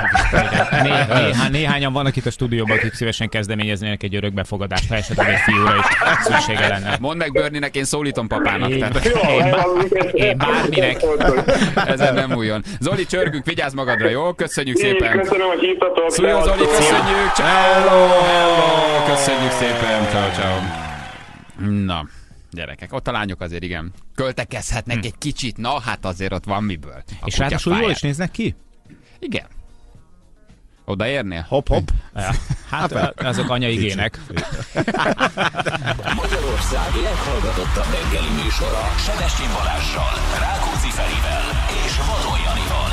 Néha, néhányan vannak itt a stúdióban, akik szívesen kezdeményeznének egy örökbefogadást, ha esetleg egy fiúra is szüksége lenne. Mondd meg Bernie-nek, én szólítom papának. Én, tehát, jó, én, bár, én bárminek. Ezen nem újjon. Zoli, csörgünk, vigyázz magadra, jó? Köszönjük én szépen. Köszönöm, hogy hívtatok. Szúlyos Zoli, köszönjük. Hello, hello. Köszönjük szépen. Ciao, ciao. Na, gyerekek, ott a lányok azért igen költekezhetnek hmm. egy kicsit. Na, hát azért ott van miből. A és ráadásul jól is néznek ki? Igen. Odaérnél? Hopp, hopp. Hát azok anyaigének. Magyarország leghallgatottabb reggeli műsora Sebestyén Balázzsal, Rákóczi Ferivel és Vadon Janival.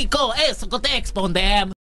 Éka, elszakadt expandem!